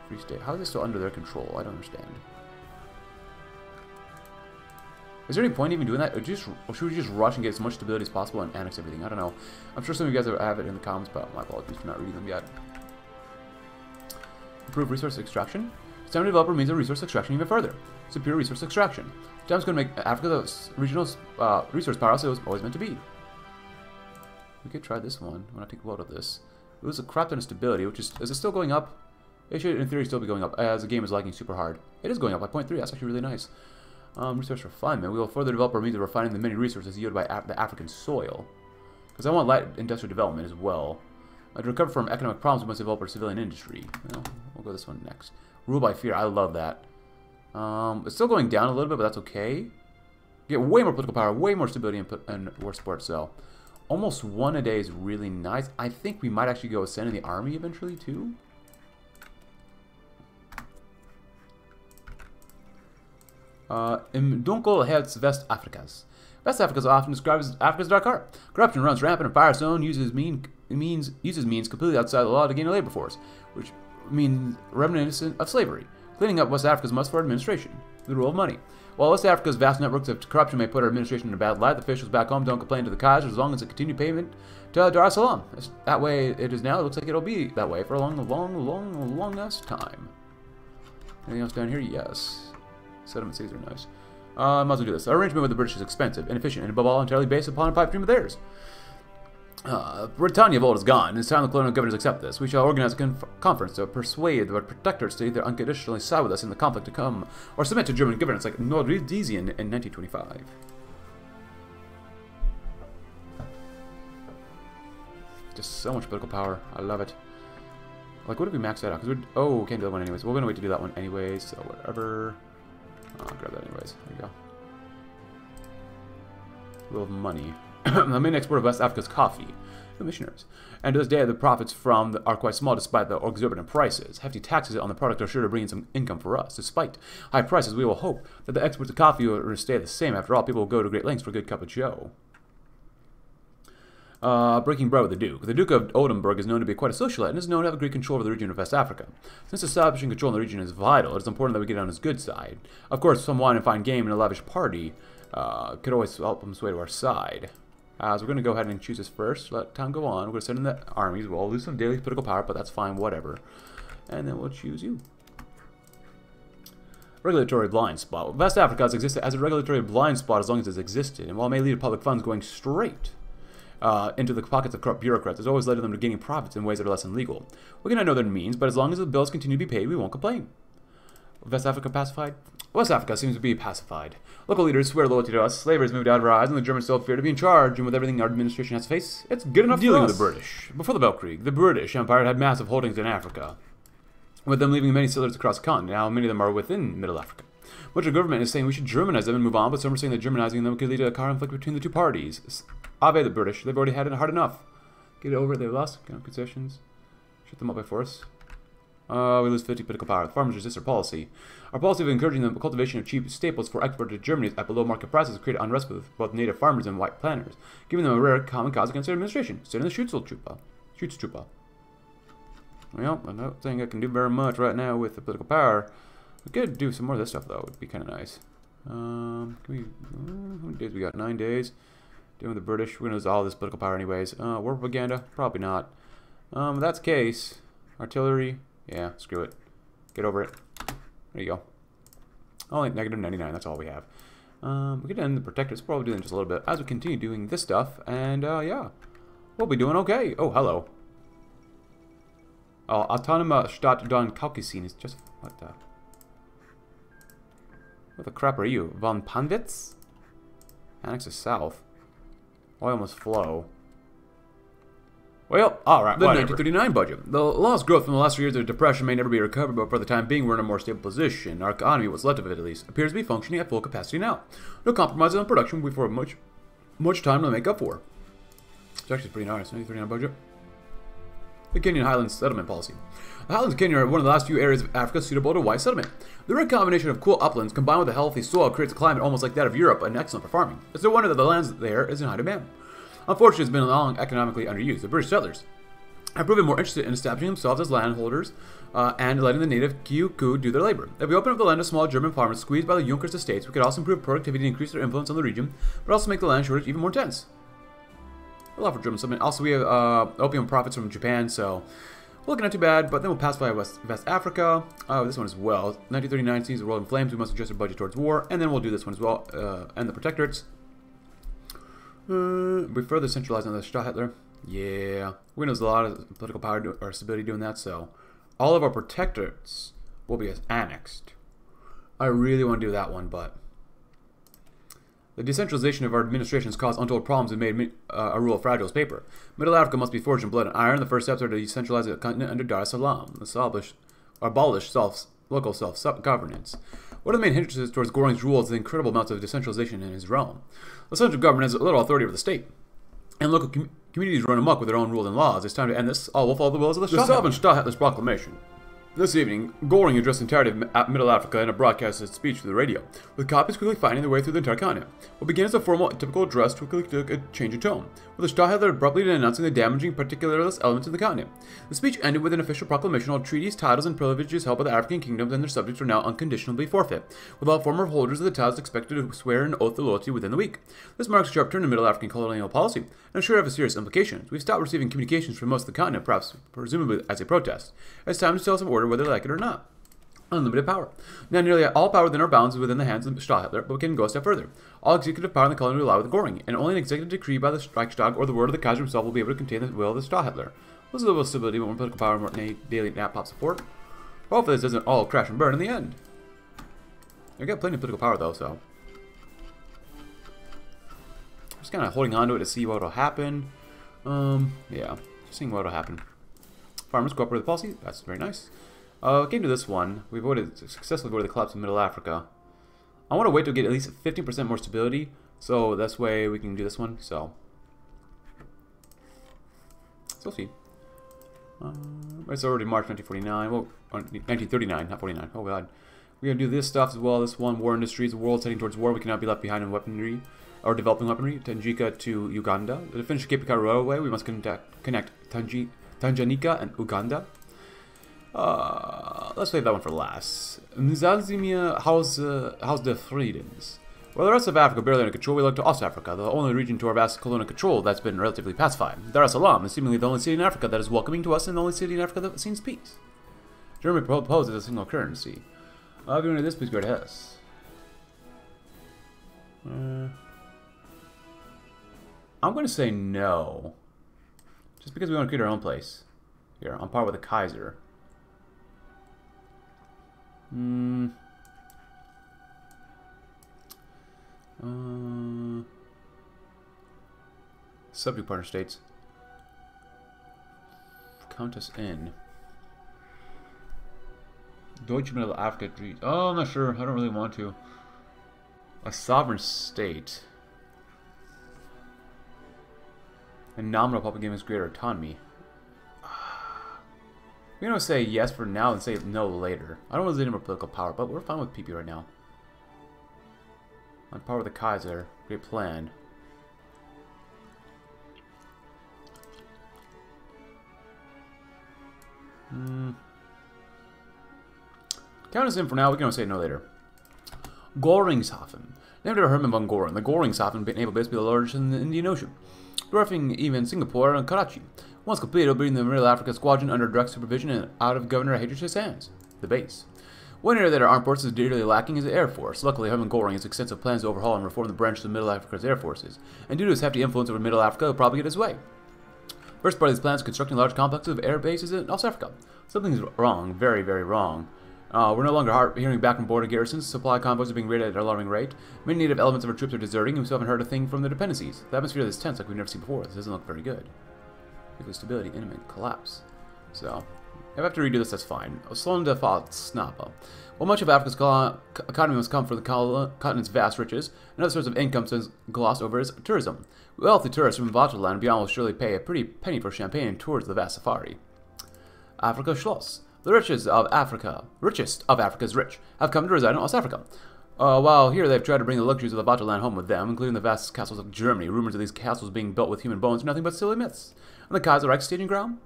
Free State. How is this still under their control? I don't understand. Is there any point in even doing that? Or should we just rush and get as much stability as possible and annex everything? I don't know. I'm sure some of you guys have it in the comments, but my apologies for not reading them yet. Improve resource extraction. It's time to develop means of resource extraction even further. Superior resource extraction. Time's going to make Africa the regional resource powerhouse it was always meant to be. We could try this one. I'm going to take a load of this. It was a crap ton of stability, which is it still going up? It should, in theory, still be going up, as the game is lagging super hard. It is going up by 0.3. That's actually really nice. Resource refinement. We will further develop our means of refining the many resources yielded by the African soil. Because I want light industrial development as well. To recover from economic problems, we must develop our civilian industry. Well, we'll go this one next. Rule by fear. I love that. It's still going down a little bit, but that's okay. Get way more political power, way more stability, and war support. So, almost one a day is really nice. I think we might actually go ascend in the army eventually, too. Im Dunkel held West Africa's. West Africa is often described as Africa's dark heart. Corruption runs rampant, and power stone uses means completely outside the law to gain a labor force, which means remnants of slavery. Cleaning up West Africa's must for administration. The rule of money. While West Africa's vast networks of corruption may put our administration in a bad light, the officials back home don't complain to the Kaiser as long as they continue payment to Dar es Salaam. That way it is now. It looks like it'll be that way for a long time. Anything else down here? Yes. Settlement cities are nice. Might as well do this. Our arrangement with the British is expensive, inefficient, and above all entirely based upon a pipe dream of theirs. Britannia of old is gone, and it's time the colonial governors accept this. We shall organize a conference to persuade the protectors to either unconditionally side with us in the conflict to come, or submit to German governance like Nord-Rhodesien in 1925. Just so much political power. I love it. Like, what if we max that out? Because we're... Oh, can't do that one anyways. We're going to wait to do that one anyways, so whatever. I'll grab that anyways. There you go. A little money. The main export of West Africa's coffee, the missionaries. And to this day, the profits from are quite small despite the exorbitant prices. Hefty taxes on the product are sure to bring in some income for us. Despite high prices, we will hope that the exports of coffee will stay the same. After all, people will go to great lengths for a good cup of joe. Breaking bread with the Duke. The Duke of Oldenburg is known to be quite a socialite and is known to have a great control over the region of West Africa. Since establishing control in the region is vital, it is important that we get on his good side. Of course, some wine and fine game and a lavish party could always help him sway to our side. So we're going to go ahead and choose this first. Let time go on. We're going to send in the armies. We'll lose some daily political power, but that's fine, whatever. And then we'll choose you. Regulatory blind spot. West Africa has existed as a regulatory blind spot as long as it's existed, and while it may lead to public funds going straight into the pockets of corrupt bureaucrats, it's always led to them to gaining profits in ways that are less than legal. We're going to know their means, but as long as the bills continue to be paid, we won't complain. West Africa pacified? West Africa seems to be pacified. Local leaders swear loyalty to us, slavery has moved out of our eyes, and the Germans still fear to be in charge, and with everything our administration has to face, it's good enough dealing with the British. Before the Valkyrie, the British Empire had massive holdings in Africa, with them leaving many settlers across the continent. Now many of them are within Middle Africa. Much of government is saying we should Germanize them and move on, but some are saying that Germanizing them could lead to a conflict between the two parties. Ave the British, they've already had it hard enough. Get over, they lost concessions. Shut them up by force. We lose 50 political power. The farmers resist our policy. Our policy of encouraging the cultivation of cheap staples for export to Germany at below market prices created unrest with both native farmers and white planters, giving them a rare common cause against their administration. Sit in the Schutztruppe. Well, I don't think I can do very much right now with the political power. We could do some more of this stuff, though. It would be kind of nice. How many days we got? 9 days. Doing the British. We're going to lose all this political power anyways. War propaganda? Probably not. If that's the case, artillery... Yeah, screw it. Get over it. There you go. Only negative 99, that's all we have. We could end the protectors, probably do that in just a little bit, as we continue doing this stuff, and yeah. We'll be doing okay. Oh, hello. Oh, Autonoma Stadt Don Kaukasin is just... What the... What the crap are you? Von Panwitz? Annex is south. Oil must flow. Well, alright, the whatever. 1939 budget. The lost growth from the last few years of depression may never be recovered, but for the time being, we're in a more stable position. Our economy, what's left of it at least, appears to be functioning at full capacity now. No compromises on production before much time to make up for. It's actually pretty nice, 1939 budget. The Kenyan Highlands settlement policy. The Highlands of Kenya are one of the last few areas of Africa suitable to white settlement. The rare combination of cool uplands combined with a healthy soil creates a climate almost like that of Europe and excellent for farming. It's no wonder that the land there is in high demand. Unfortunately, it's been long economically underused. The British settlers have proven more interested in establishing themselves as landholders and letting the native Kikuyu do their labor. If we open up the land to small German farmers squeezed by the Junkers estates, we could also improve productivity and increase their influence on the region, but also make the land shortage even more tense. We'll offer German something. Also, we have opium profits from Japan, so we're looking not too bad, but then we'll pass by West Africa. This one as well. 1939 sees the world in flames. We must adjust our budget towards war, and then we'll do this one as well, and the protectorates. We further centralize on the Hitler. Yeah. We lose a lot of political power or stability doing that, so all of our protectorates will be annexed. I really want to do that one, but the decentralization of our administration has caused untold problems and made a rule fragile as paper. Middle Africa must be forged in blood and iron. The first steps are to decentralize the continent under Dar es Salaam. Abolish local self-governance. One of the main hindrances towards Göring's rule is the incredible amounts of decentralization in his realm. The central government has little authority over the state, and local communities run amok with their own rules and laws. It's time to end this. All will follow the wills of the Sovereign Stadthalter's proclamation. This evening, Göring addressed the entirety of Middle Africa in a broadcasted speech through the radio, with copies quickly finding their way through the entire continent. What began as a formal and typical address quickly took a change in tone, with the Stadthalter abruptly denouncing the damaging particularist elements of the continent. The speech ended with an official proclamation all treaties, titles, and privileges held by the African kingdoms and their subjects were now unconditionally forfeit, with all former holders of the titles expected to swear an oath of loyalty within the week. This marks a sharp turn in Middle African colonial policy, and I'm sure have serious implications. We've stopped receiving communications from most of the continent, perhaps presumably as a protest. It's time to tell some order whether they like it or not. Unlimited power. Now nearly all power within our bounds is within the hands of Stadthalter, but we can go a step further. All executive power in the colony will lie with Göring, and only an executive decree by the Reichstag or the word of the Kaiser himself will be able to contain the will of the Stadthalter. This is a little stability, but more political power and more daily nap pops support. Hopefully this doesn't all crash and burn in the end. I've got plenty of political power though, so I'm just kind of holding on to it to see what'll happen. Yeah, just seeing what'll happen. Farmers cooperate with policy. That's very nice. Came to this one. We've successfully avoided the collapse of Middle Africa. I want to wait to get at least 15% more stability, so that's way we can do this one. So we'll see. It's already March 1949. Well, 1939, not 49. Oh god. We're gonna do this stuff as well. This one, war industries. The world's heading towards war. We cannot be left behind in weaponry or developing weaponry. Tanganyika to Uganda. To finish Cape to Cairo Railway, we must connect Tanganyika. Tanganyika and Uganda. Let's leave that one for last. Mzanzimia House the Friedens. Well, the rest of Africa barely under control, we look to Ost Africa, the only region to our vast colonial control that's been relatively pacified. Dar es Salaam is seemingly the only city in Africa that is welcoming to us and the only city in Africa that seems peace. Germany proposes a single currency. If you want to do this, please go to Hess. I'm going to say no. Just because we want to create our own place. Here, on par with the Kaiser. Subject partner states. Count us in. Deutsche Middle Africa Treaty. Oh, I'm not sure. I don't really want to. A sovereign state. A nominal public game is greater autonomy. We're going to say yes for now and say no later. I don't want to lose any more political power, but we're fine with PP right now. On par with the Kaiser. Great plan. Count us in for now. We're going to say no later. Göringshafen. Named after Hermann von Göring, the Göringshafen naval base be the largest in the Indian Ocean, dwarfing even Singapore and Karachi. Once completed, it will bring the Middle Africa Squadron under direct supervision and out of Governor Heydrich's hands. The base. One area that our armed forces is dearly lacking is the Air Force. Luckily, Hermann Göring has extensive plans to overhaul and reform the branch of the Middle Africa's Air Forces, and due to his hefty influence over Middle Africa, he'll probably get his way. First part of these plans is constructing large complexes of air bases in North Africa. Something's wrong, very, very wrong. We're no longer hearing back from border garrisons. Supply convoys are being raided at an alarming rate. Many native elements of our troops are deserting, and we still haven't heard a thing from the dependencies. The atmosphere is tense like we've never seen before. This doesn't look very good. Nuclear stability, imminent collapse. So, if I have to redo this, that's fine. Oslanda Falt Snapa. While much of Africa's economy must come from the continent's vast riches, another source of income since glossed over is tourism. Wealthy tourists from Vaterland and beyond will surely pay a pretty penny for champagne and tours of the vast safari. Africa Schloss. The richest of Africa's rich, have come to reside in West Africa. While here they've tried to bring the luxuries of the Vaterland home with them, including the vast castles of Germany. Rumors of these castles being built with human bones are nothing but silly myths. On the Kaiserreich staging ground?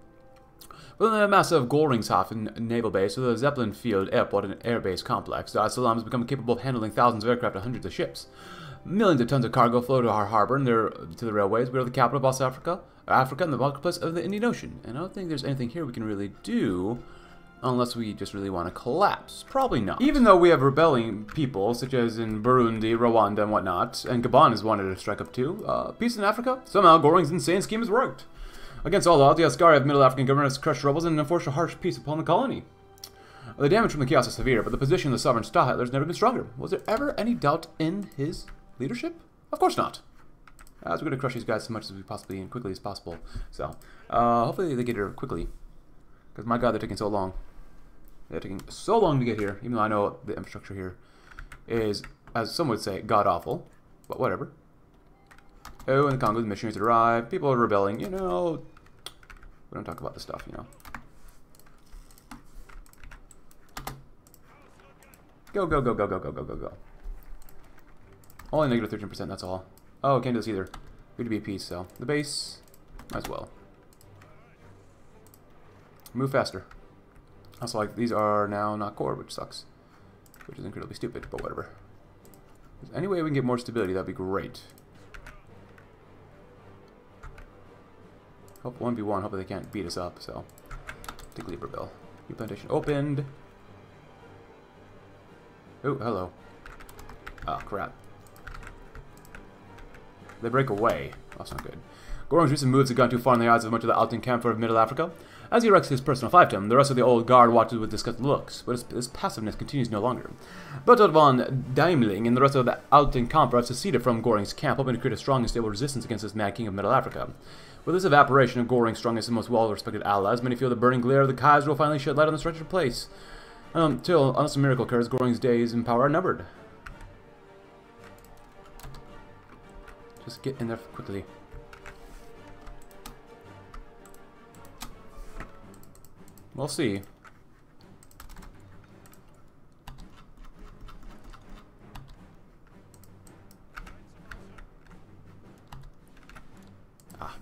Within the massive Göringshafen naval base, with the Zeppelin Field Airport and Air Base Complex, Dar es Salaam has become capable of handling thousands of aircraft and hundreds of ships. Millions of tons of cargo flow to our harbor and to the railways. We are the capital of West Africa, and the marketplace of the Indian Ocean. And I don't think there's anything here we can really do. Unless we just really want to collapse. Probably not. Even though we have rebelling people, such as in Burundi, Rwanda, and whatnot, and Gabon has wanted to strike up too, peace in Africa? Somehow Göring's insane scheme has worked. Against all odds, the Askari of Middle African government has crushed rebels and enforced a harsh peace upon the colony. The damage from the chaos is severe, but the position of the sovereign Stadthalter has never been stronger. Was there ever any doubt in his leadership? Of course not. As we're going to crush these guys as much as we possibly and quickly as possible. So, hopefully they get here quickly. Because my god, they're taking so long. They're taking so long to get here, even though I know the infrastructure here is, as some would say, god-awful. But whatever. Oh, in the Congo, the missionaries arrive. People are rebelling. You know, we don't talk about this stuff, you know. Go, go, go, go, go, go, go, go, go. Only negative 13%, that's all. Oh, can't do this either. Good to be a piece, so. The base, might as well. Move faster. Also, like, these are now not core, which sucks. Which is incredibly stupid, but whatever. If there's any way we can get more stability, that'd be great. Hope 1v1, hopefully they can't beat us up, so. Take Libreville. New plantation opened. Oh, hello. Oh, crap. They break away. Oh, that's not good. Goring's recent moves have gone too far in the eyes of much of the Alte Kämpfer of Middle Africa. As he erects his personal fiefdom, the rest of the old guard watches with disgusted looks, but his passiveness continues no longer. Bertolt von Daimling and the rest of the Alte Kämpfer have seceded from Goring's camp, hoping to create a strong and stable resistance against this mad king of Middle Africa. With this evaporation of Goring's strongest and most well-respected allies, many feel the burning glare of the Kaiser will finally shed light on this wretched place. Unless a miracle occurs, Goring's days in power are numbered. Just get in there quickly. We'll see. Ah.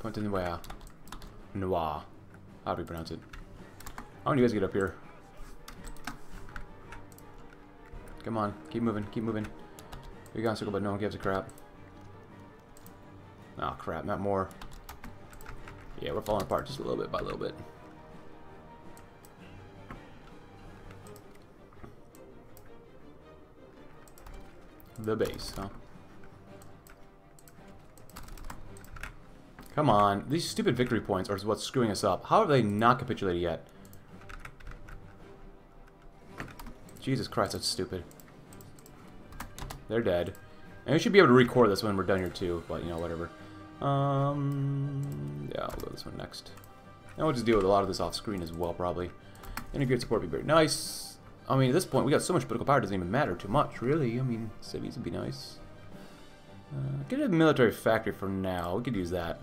Point in the way out. Noir. How do we pronounce it? How do you guys get up here? Come on, keep moving, keep moving. We got a circle, but no one gives a crap. Oh crap, not more. Yeah, we're falling apart just a little bit by a little bit. The base, huh? Come on, these stupid victory points are what's screwing us up. How have they not capitulated yet? Jesus Christ, that's stupid. They're dead. And we should be able to record this when we're done here too, but you know, whatever. Yeah, I'll go this one next. And we'll just deal with a lot of this off screen as well, probably. Integrated support would be very nice. I mean, at this point, we got so much political power, it doesn't even matter too much, really. I mean, cities would be nice. Get a military factory for now. We could use that.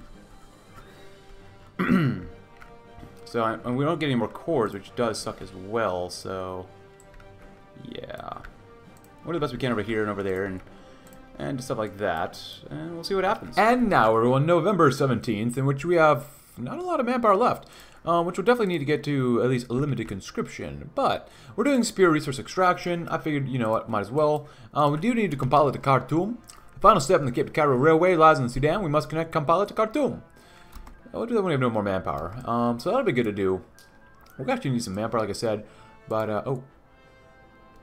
So, and we don't get any more cores, which does suck as well, so... Yeah. We'll do the best we can over here and over there and stuff like that. And we'll see what happens. And now we're on November 17th, in which we have not a lot of manpower left, which we'll definitely need to get to at least a limited conscription. But we're doing spear resource extraction. I figured, you know what, might as well. We do need to compile it to Khartoum. The final step in the Cape to Cairo Railway lies in the Sudan. We must connect Kampala to Khartoum. We'll do that when we have no more manpower. So that'll be good to do. We're actually need some manpower, like I said. But, oh.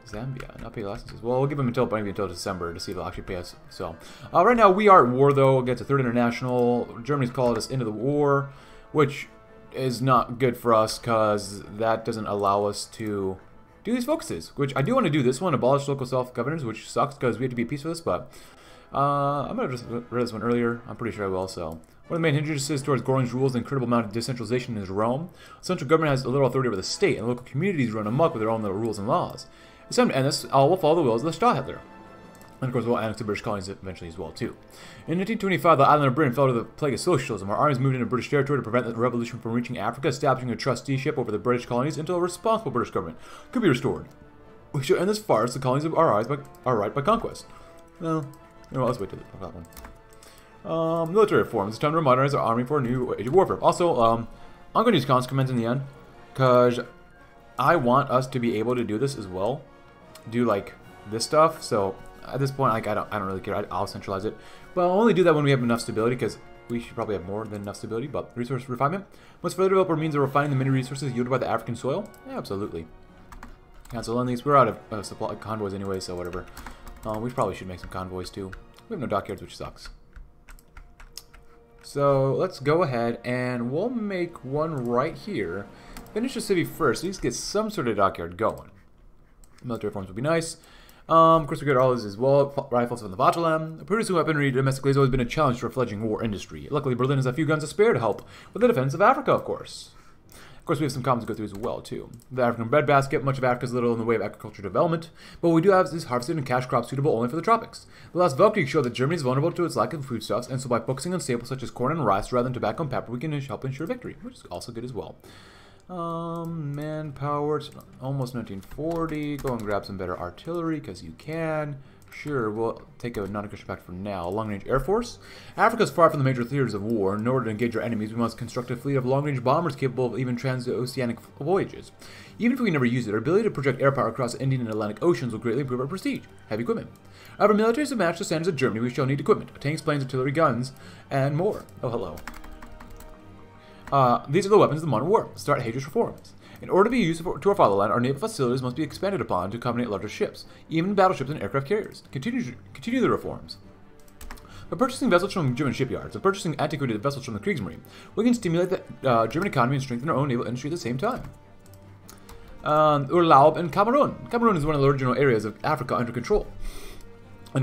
Zambia, not pay licenses. Well, we'll give them maybe until December to see if they'll actually pay us. So, right now we are at war though against the Third International. Germany's called us into the war, which is not good for us because that doesn't allow us to do these focuses. Which I do want to do this one, abolish local self-governors, which sucks because we have to be peaceful. But I'm gonna just read this one earlier. I'm pretty sure I will. So. One of the main hindrances towards Goring's rule is the incredible amount of decentralization in his realm. The central government has little authority over the state, and local communities run amok with their own little rules and laws. It's time to end this. All will follow the wills of the Stadthalter. And of course, we'll annex the British colonies eventually as well, too. In 1925, the island of Britain fell to the plague of socialism. Our armies moved into British territory to prevent the revolution from reaching Africa, establishing a trusteeship over the British colonies until a responsible British government could be restored. We should end this farce. The colonies of our eyes are right by conquest. Well, you know what? Let's wait till that one. Military reform. It's time to modernize our army for a new age of warfare. Also, I'm going to use conscripts in the end, because I want us to be able to do this as well. Do, like, this stuff. So, at this point, like, I don't really care. I'll centralize it. But I'll only do that when we have enough stability, because we should probably have more than enough stability. But resource refinement. Must further develop our means of refining the many resources yielded by the African soil. Yeah, absolutely. Council on these. We're out of supply convoys anyway, so whatever. We probably should make some convoys, too. We have no dockyards, which sucks. So let's go ahead and we'll make one right here. Finish the city first. At least get some sort of dockyard going. Military forms would be nice. Of course, we got all this as well. Rifles from the Vaterland. Producing weaponry domestically has always been a challenge for a fledgling war industry. Luckily, Berlin has a few guns to spare to help with the defense of Africa, of course. Of course, we have some comments to go through as well, too. The African breadbasket. Much of Africa is little in the way of agricultural development, but what we do have is harvested and cash crops suitable only for the tropics. The last Valkyrie showed that Germany is vulnerable to its lack of foodstuffs, and so by focusing on staples such as corn and rice rather than tobacco and pepper, we can help ensure victory, which is also good as well. Manpower, it's almost 1940. Go and grab some better artillery, because you can. Sure, we'll take a non-aggression pact for now. Long-range air force. Africa is far from the major theaters of war. In order to engage our enemies, we must construct a fleet of long-range bombers capable of even transoceanic voyages. Even if we never use it, our ability to project air power across the Indian and Atlantic Oceans will greatly improve our prestige. Heavy equipment. If our militaries have matched the standards of Germany, we shall need equipment. Tanks, planes, artillery, guns, and more. Oh, hello. These are the weapons of the modern war. Start Heydrich reforms. In order to be used to our fatherland, our naval facilities must be expanded upon to accommodate larger ships, even battleships and aircraft carriers. Continue the reforms. By purchasing vessels from German shipyards and purchasing antiquated vessels from the Kriegsmarine, we can stimulate the German economy and strengthen our own naval industry at the same time. Urlaub and Cameroon. Cameroon is one of the original areas of Africa under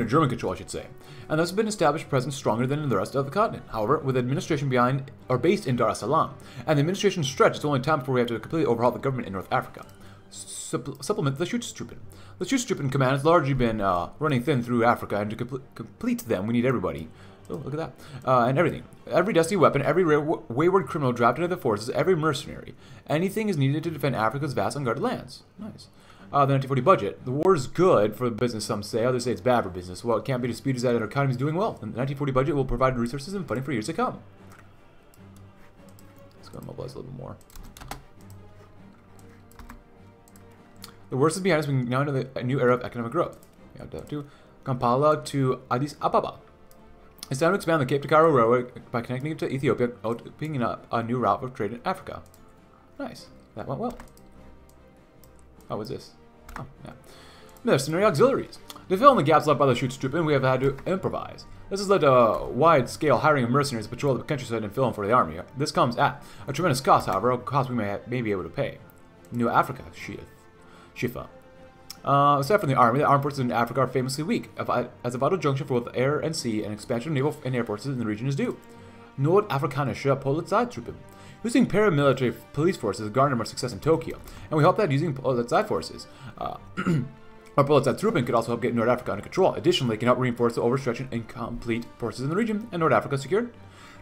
German control, I should say, and thus have been established a presence stronger than in the rest of the continent. However, with administration behind or based in Dar es Salaam, and the administration stretched, it's only time before we have to completely overhaul the government in North Africa. Supplement the Schutztruppen. The Schutztruppen command has largely been running thin through Africa, and to complete them, we need everybody. Oh, look at that. And everything. Every dusty weapon, every wayward criminal dropped into the forces, every mercenary. Anything is needed to defend Africa's vast unguarded lands. Nice. The 1940 budget. The war is good for business, some say. Others say it's bad for business. Well, it can't be disputed is that our economy is doing well. And the 1940 budget will provide resources and funding for years to come. Let's go and mobilize a little bit more. The worst is behind us. We can now enter a new era of economic growth. We have to Kampala to Addis Ababa. It's time to expand the Cape to Cairo Railway by connecting it to Ethiopia, opening up a new route of trade in Africa. Nice. That went well. How was this? Oh, yeah. Mercenary auxiliaries. To fill in the gaps left by the Schutztruppen, we have had to improvise. This has led to wide-scale hiring of mercenaries to patrol the countryside and fill in for the army. This comes at a tremendous cost, however, a cost we may be able to pay. New Africa, Shifa. Aside from the armed forces in Africa are famously weak, as a vital junction for both air and sea, and expansion of naval and air forces in the region is due. Nord-Afrikanische Polizeitruppen. Using paramilitary police forces garnered more success in Tokyo, and we hope that using Polizei forces, our Polizeitruppen could also help get North Africa under control. Additionally, it can help reinforce the overstretched and incomplete forces in the region, and North Africa secured.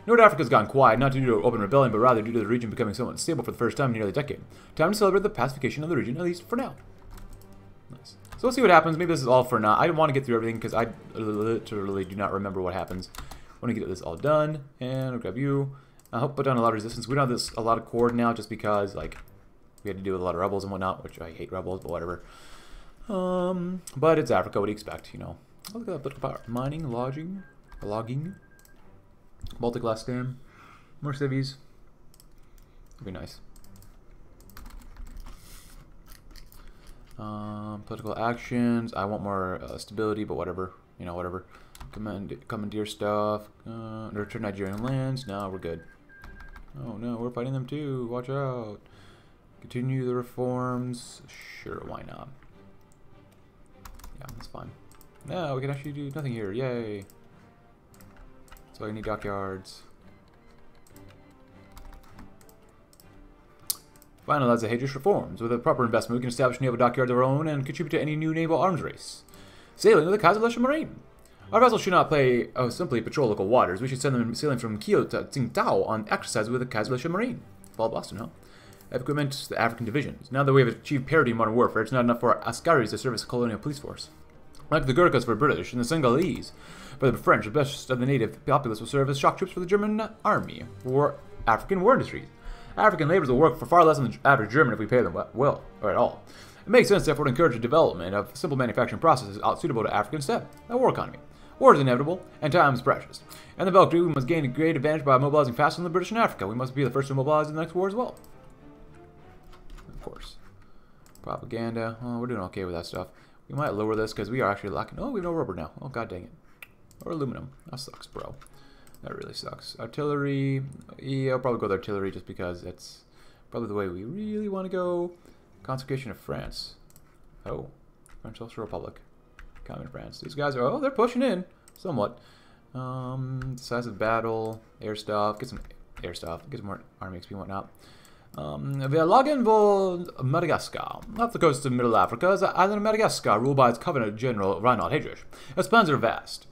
North Africa's gone quiet, not due to open rebellion, but rather due to the region becoming somewhat unstable for the first time in nearly a decade. Time to celebrate the pacification of the region, at least for now. Nice. So we'll see what happens. Maybe this is all for now. I don't want to get through everything because I literally do not remember what happens. I want to get this all done, and I'll grab you. I hope put down a lot of resistance. We don't have this a lot of cord now just because like we had to deal with a lot of rebels and whatnot, which I hate rebels, but whatever. But it's Africa, what do you expect, you know? Oh, look at that political power. Mining, logging, Baltic glass dam, more civies. It'd be nice. Political actions. I want more stability, but whatever. You know, whatever. Commandeer stuff. Return Nigerian lands. No, we're good. Oh no, we're fighting them too. Watch out. Continue the reforms. Sure, why not? Yeah, that's fine. No, we can actually do nothing here. Yay. So I need dockyards. Finalize the Heydrich reforms. With a proper investment, we can establish naval dockyards of our own and contribute to any new naval arms race. Sailing with the Kaiserreich Marine. Our vessels should not simply patrol local waters. We should send them sailing from Kiel to Tsingtao on exercise with the Kaiserreich Marine. Fall Boston, huh? Equipment the African divisions. Now that we have achieved parity in modern warfare, it's not enough for our Askaris to service the colonial police force. Like the Gurkhas for the British and the Senegalese for the French, the best of the native populace will serve as shock troops for the German army or African war industries. African laborers will work for far less than the average German if we pay them well, or at all. It makes sense, therefore, to encourage the development of simple manufacturing processes suitable to African staff, a war economy. War is inevitable, and time is precious. And the Valkyrie, we must gain a great advantage by mobilizing faster than the British in Africa. We must be the first to mobilize in the next war as well. Of course. Propaganda. Oh, we're doing okay with that stuff. We might lower this, because we are actually lacking. Oh, we have no rubber now. Oh, god dang it. Or aluminum. That sucks, bro. That really sucks. Artillery, yeah, I'll probably go with artillery just because that's probably the way we really want to go. Consecration of France. Oh, French Social Republic. Common France. These guys are, oh, they're pushing in somewhat. Size of battle, air stuff, get some air stuff, get some more army XP and whatnot. Verlagen von Madagascar. Off the coast of Middle Africa is the island of Madagascar, ruled by its covenant general Reinhard Heydrich. Its plans are vast.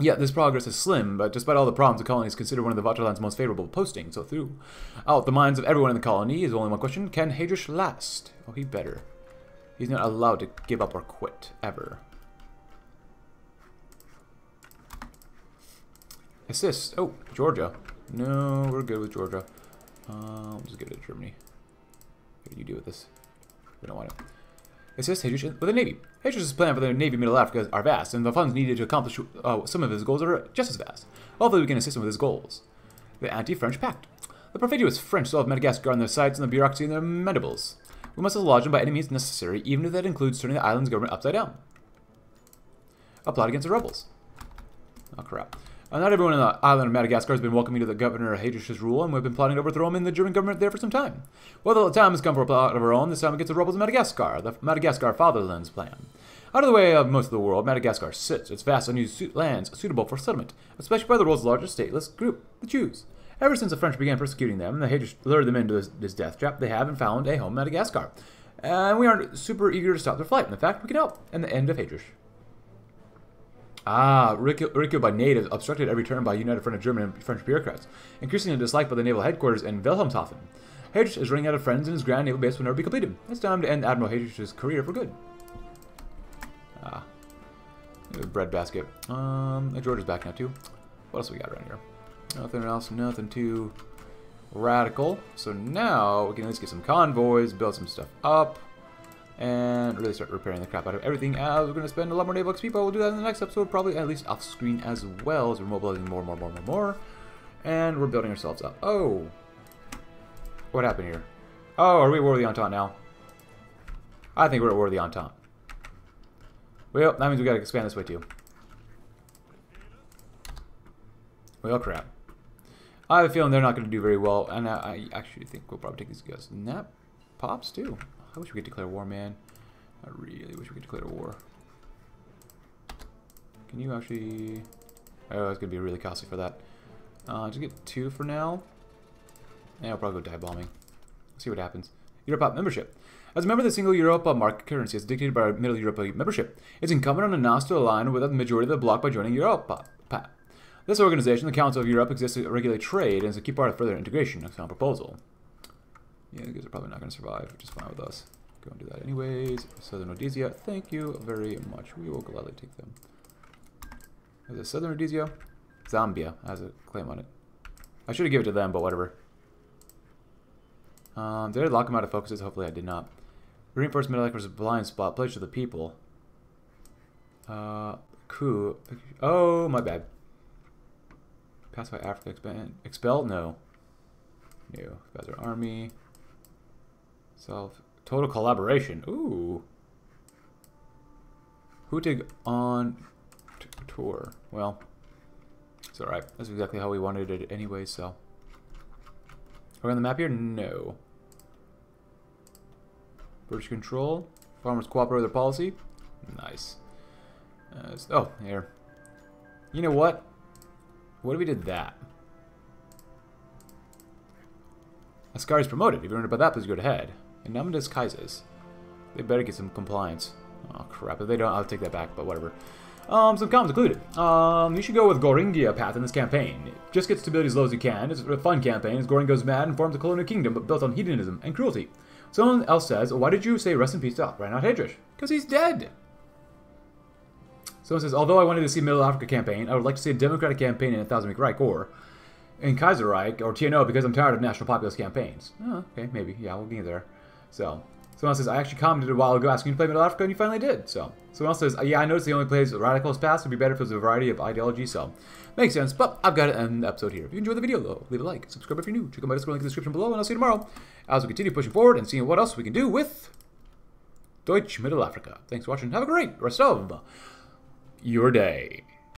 Yet this progress is slim, but despite all the problems, the colony is considered one of the Vaterland's most favorable postings. So throughout the minds of everyone in the colony is only one question: can Heydrich last? Oh, he better. He's not allowed to give up or quit, ever. Assist. Oh, Georgia. No, we're good with Georgia. We'll just give it to Germany. What do you do with this? We don't want it. Assist Heydrich with the Navy. Heydrich's plan for the Navy Middle Africa are vast, and the funds needed to accomplish some of his goals are just as vast. Hopefully we can assist him with his goals. The Anti-French Pact. The perfidious French solve Madagascar on their sides and the bureaucracy in their mandibles. We must dislodge them by any means necessary, even if that includes turning the island's government upside down. A plot against the rebels. Oh, crap. Not everyone on the island of Madagascar has been welcoming to the governor Heydrich's rule, and we've been plotting to overthrow him in the German government there for some time. Well, the time has come for a plot of our own. This time against the rebels of Madagascar, the Madagascar Fatherland's plan. Out of the way of most of the world, Madagascar sits. Its vast unused lands suitable for settlement, especially by the world's largest stateless group, the Jews. Ever since the French began persecuting them, the Heydrich lured them into this death trap. They haven't found a home in Madagascar, and we aren't super eager to stop their flight. In fact, we can help. And the end of Heydrich. Ah, ridiculed by natives, obstructed every turn by united front of German and French bureaucrats, increasing the dislike by the naval headquarters in Wilhelmshaven. Heydrich is running out of friends, and his grand naval base will never be completed. It's time to end Admiral Heydrich's career for good. Ah, breadbasket. Georgia's back now too. What else we got around here? Nothing else, nothing too radical. So now we can at least get some convoys, build some stuff up, and really start repairing the crap out of everything, as we're going to spend a lot more naval XP, but we'll do that in the next episode, probably at least off screen as well, as we're mobilizing more. And we're building ourselves up. Oh! What happened here? Oh, are we at war with the Entente now? I think we're at war with the Entente. Well, that means we got to expand this way too. Well, crap. I have a feeling they're not going to do very well, and I actually think we'll probably take these guys. And that pops too. I wish we could declare war, man. I really wish we could declare war. Can you actually... Oh, it's going to be really costly for that. Just get two for now. And I'll probably go dive bombing. See what happens. Europa membership. As a member of the single Europa market currency is dictated by Middle Europa membership, it's incumbent on the NAS to align with the majority of the bloc by joining Europa. This organization, the Council of Europe, exists to regulate trade and is a key part of further integration. Next proposal. Yeah, you guys are probably not going to survive, which is fine with us. Go and do that anyways. Southern Rhodesia, thank you very much. We will gladly take them. Is it Southern Rhodesia? Zambia has a claim on it. I should have given it to them, but whatever. Did I lock them out of focuses? Hopefully I did not. Reinforced Middle Africa's blind spot, pledge to the people. Coup. Oh, my bad. Pacify Africa, expand. Expel? No. No. Better army. Self. Total collaboration. Ooh. Hutig on tour. Well, it's alright. That's exactly how we wanted it anyway, so. Are we on the map here? No. British control. Farmers cooperate with their policy. Nice. Oh, here. You know what? What if we did that? Askari's promoted. If you remember about that, please go ahead. And now does Kaisers. They better get some compliance. Oh, crap. If they don't, I'll take that back, but whatever. Some comms included. You should go with Goringia path in this campaign. Just get stability as low as you can. It's a fun campaign as Goring goes mad and forms a colonial kingdom, but built on hedonism and cruelty. Someone else says, why did you say rest in peace to Reinhard Heydrich? Because he's dead! Someone says, although I wanted to see Middle Africa campaign, I would like to see a democratic campaign in a Thousand Week Reich or in Kaiserreich or TNO because I'm tired of national populist campaigns. Oh, okay, maybe. Yeah, we'll get there. So, someone else says, I actually commented a while ago asking you to play Middle Africa and you finally did. So, someone else says, yeah, I noticed the only plays radicals past would be better for the variety of ideology. So, makes sense, but I've got to end the episode here. If you enjoyed the video, though, leave a like, subscribe if you're new, check out my Discord link in the description below, and I'll see you tomorrow as we continue pushing forward and seeing what else we can do with Deutsche Middle Africa. Thanks for watching. Have a great rest of your day.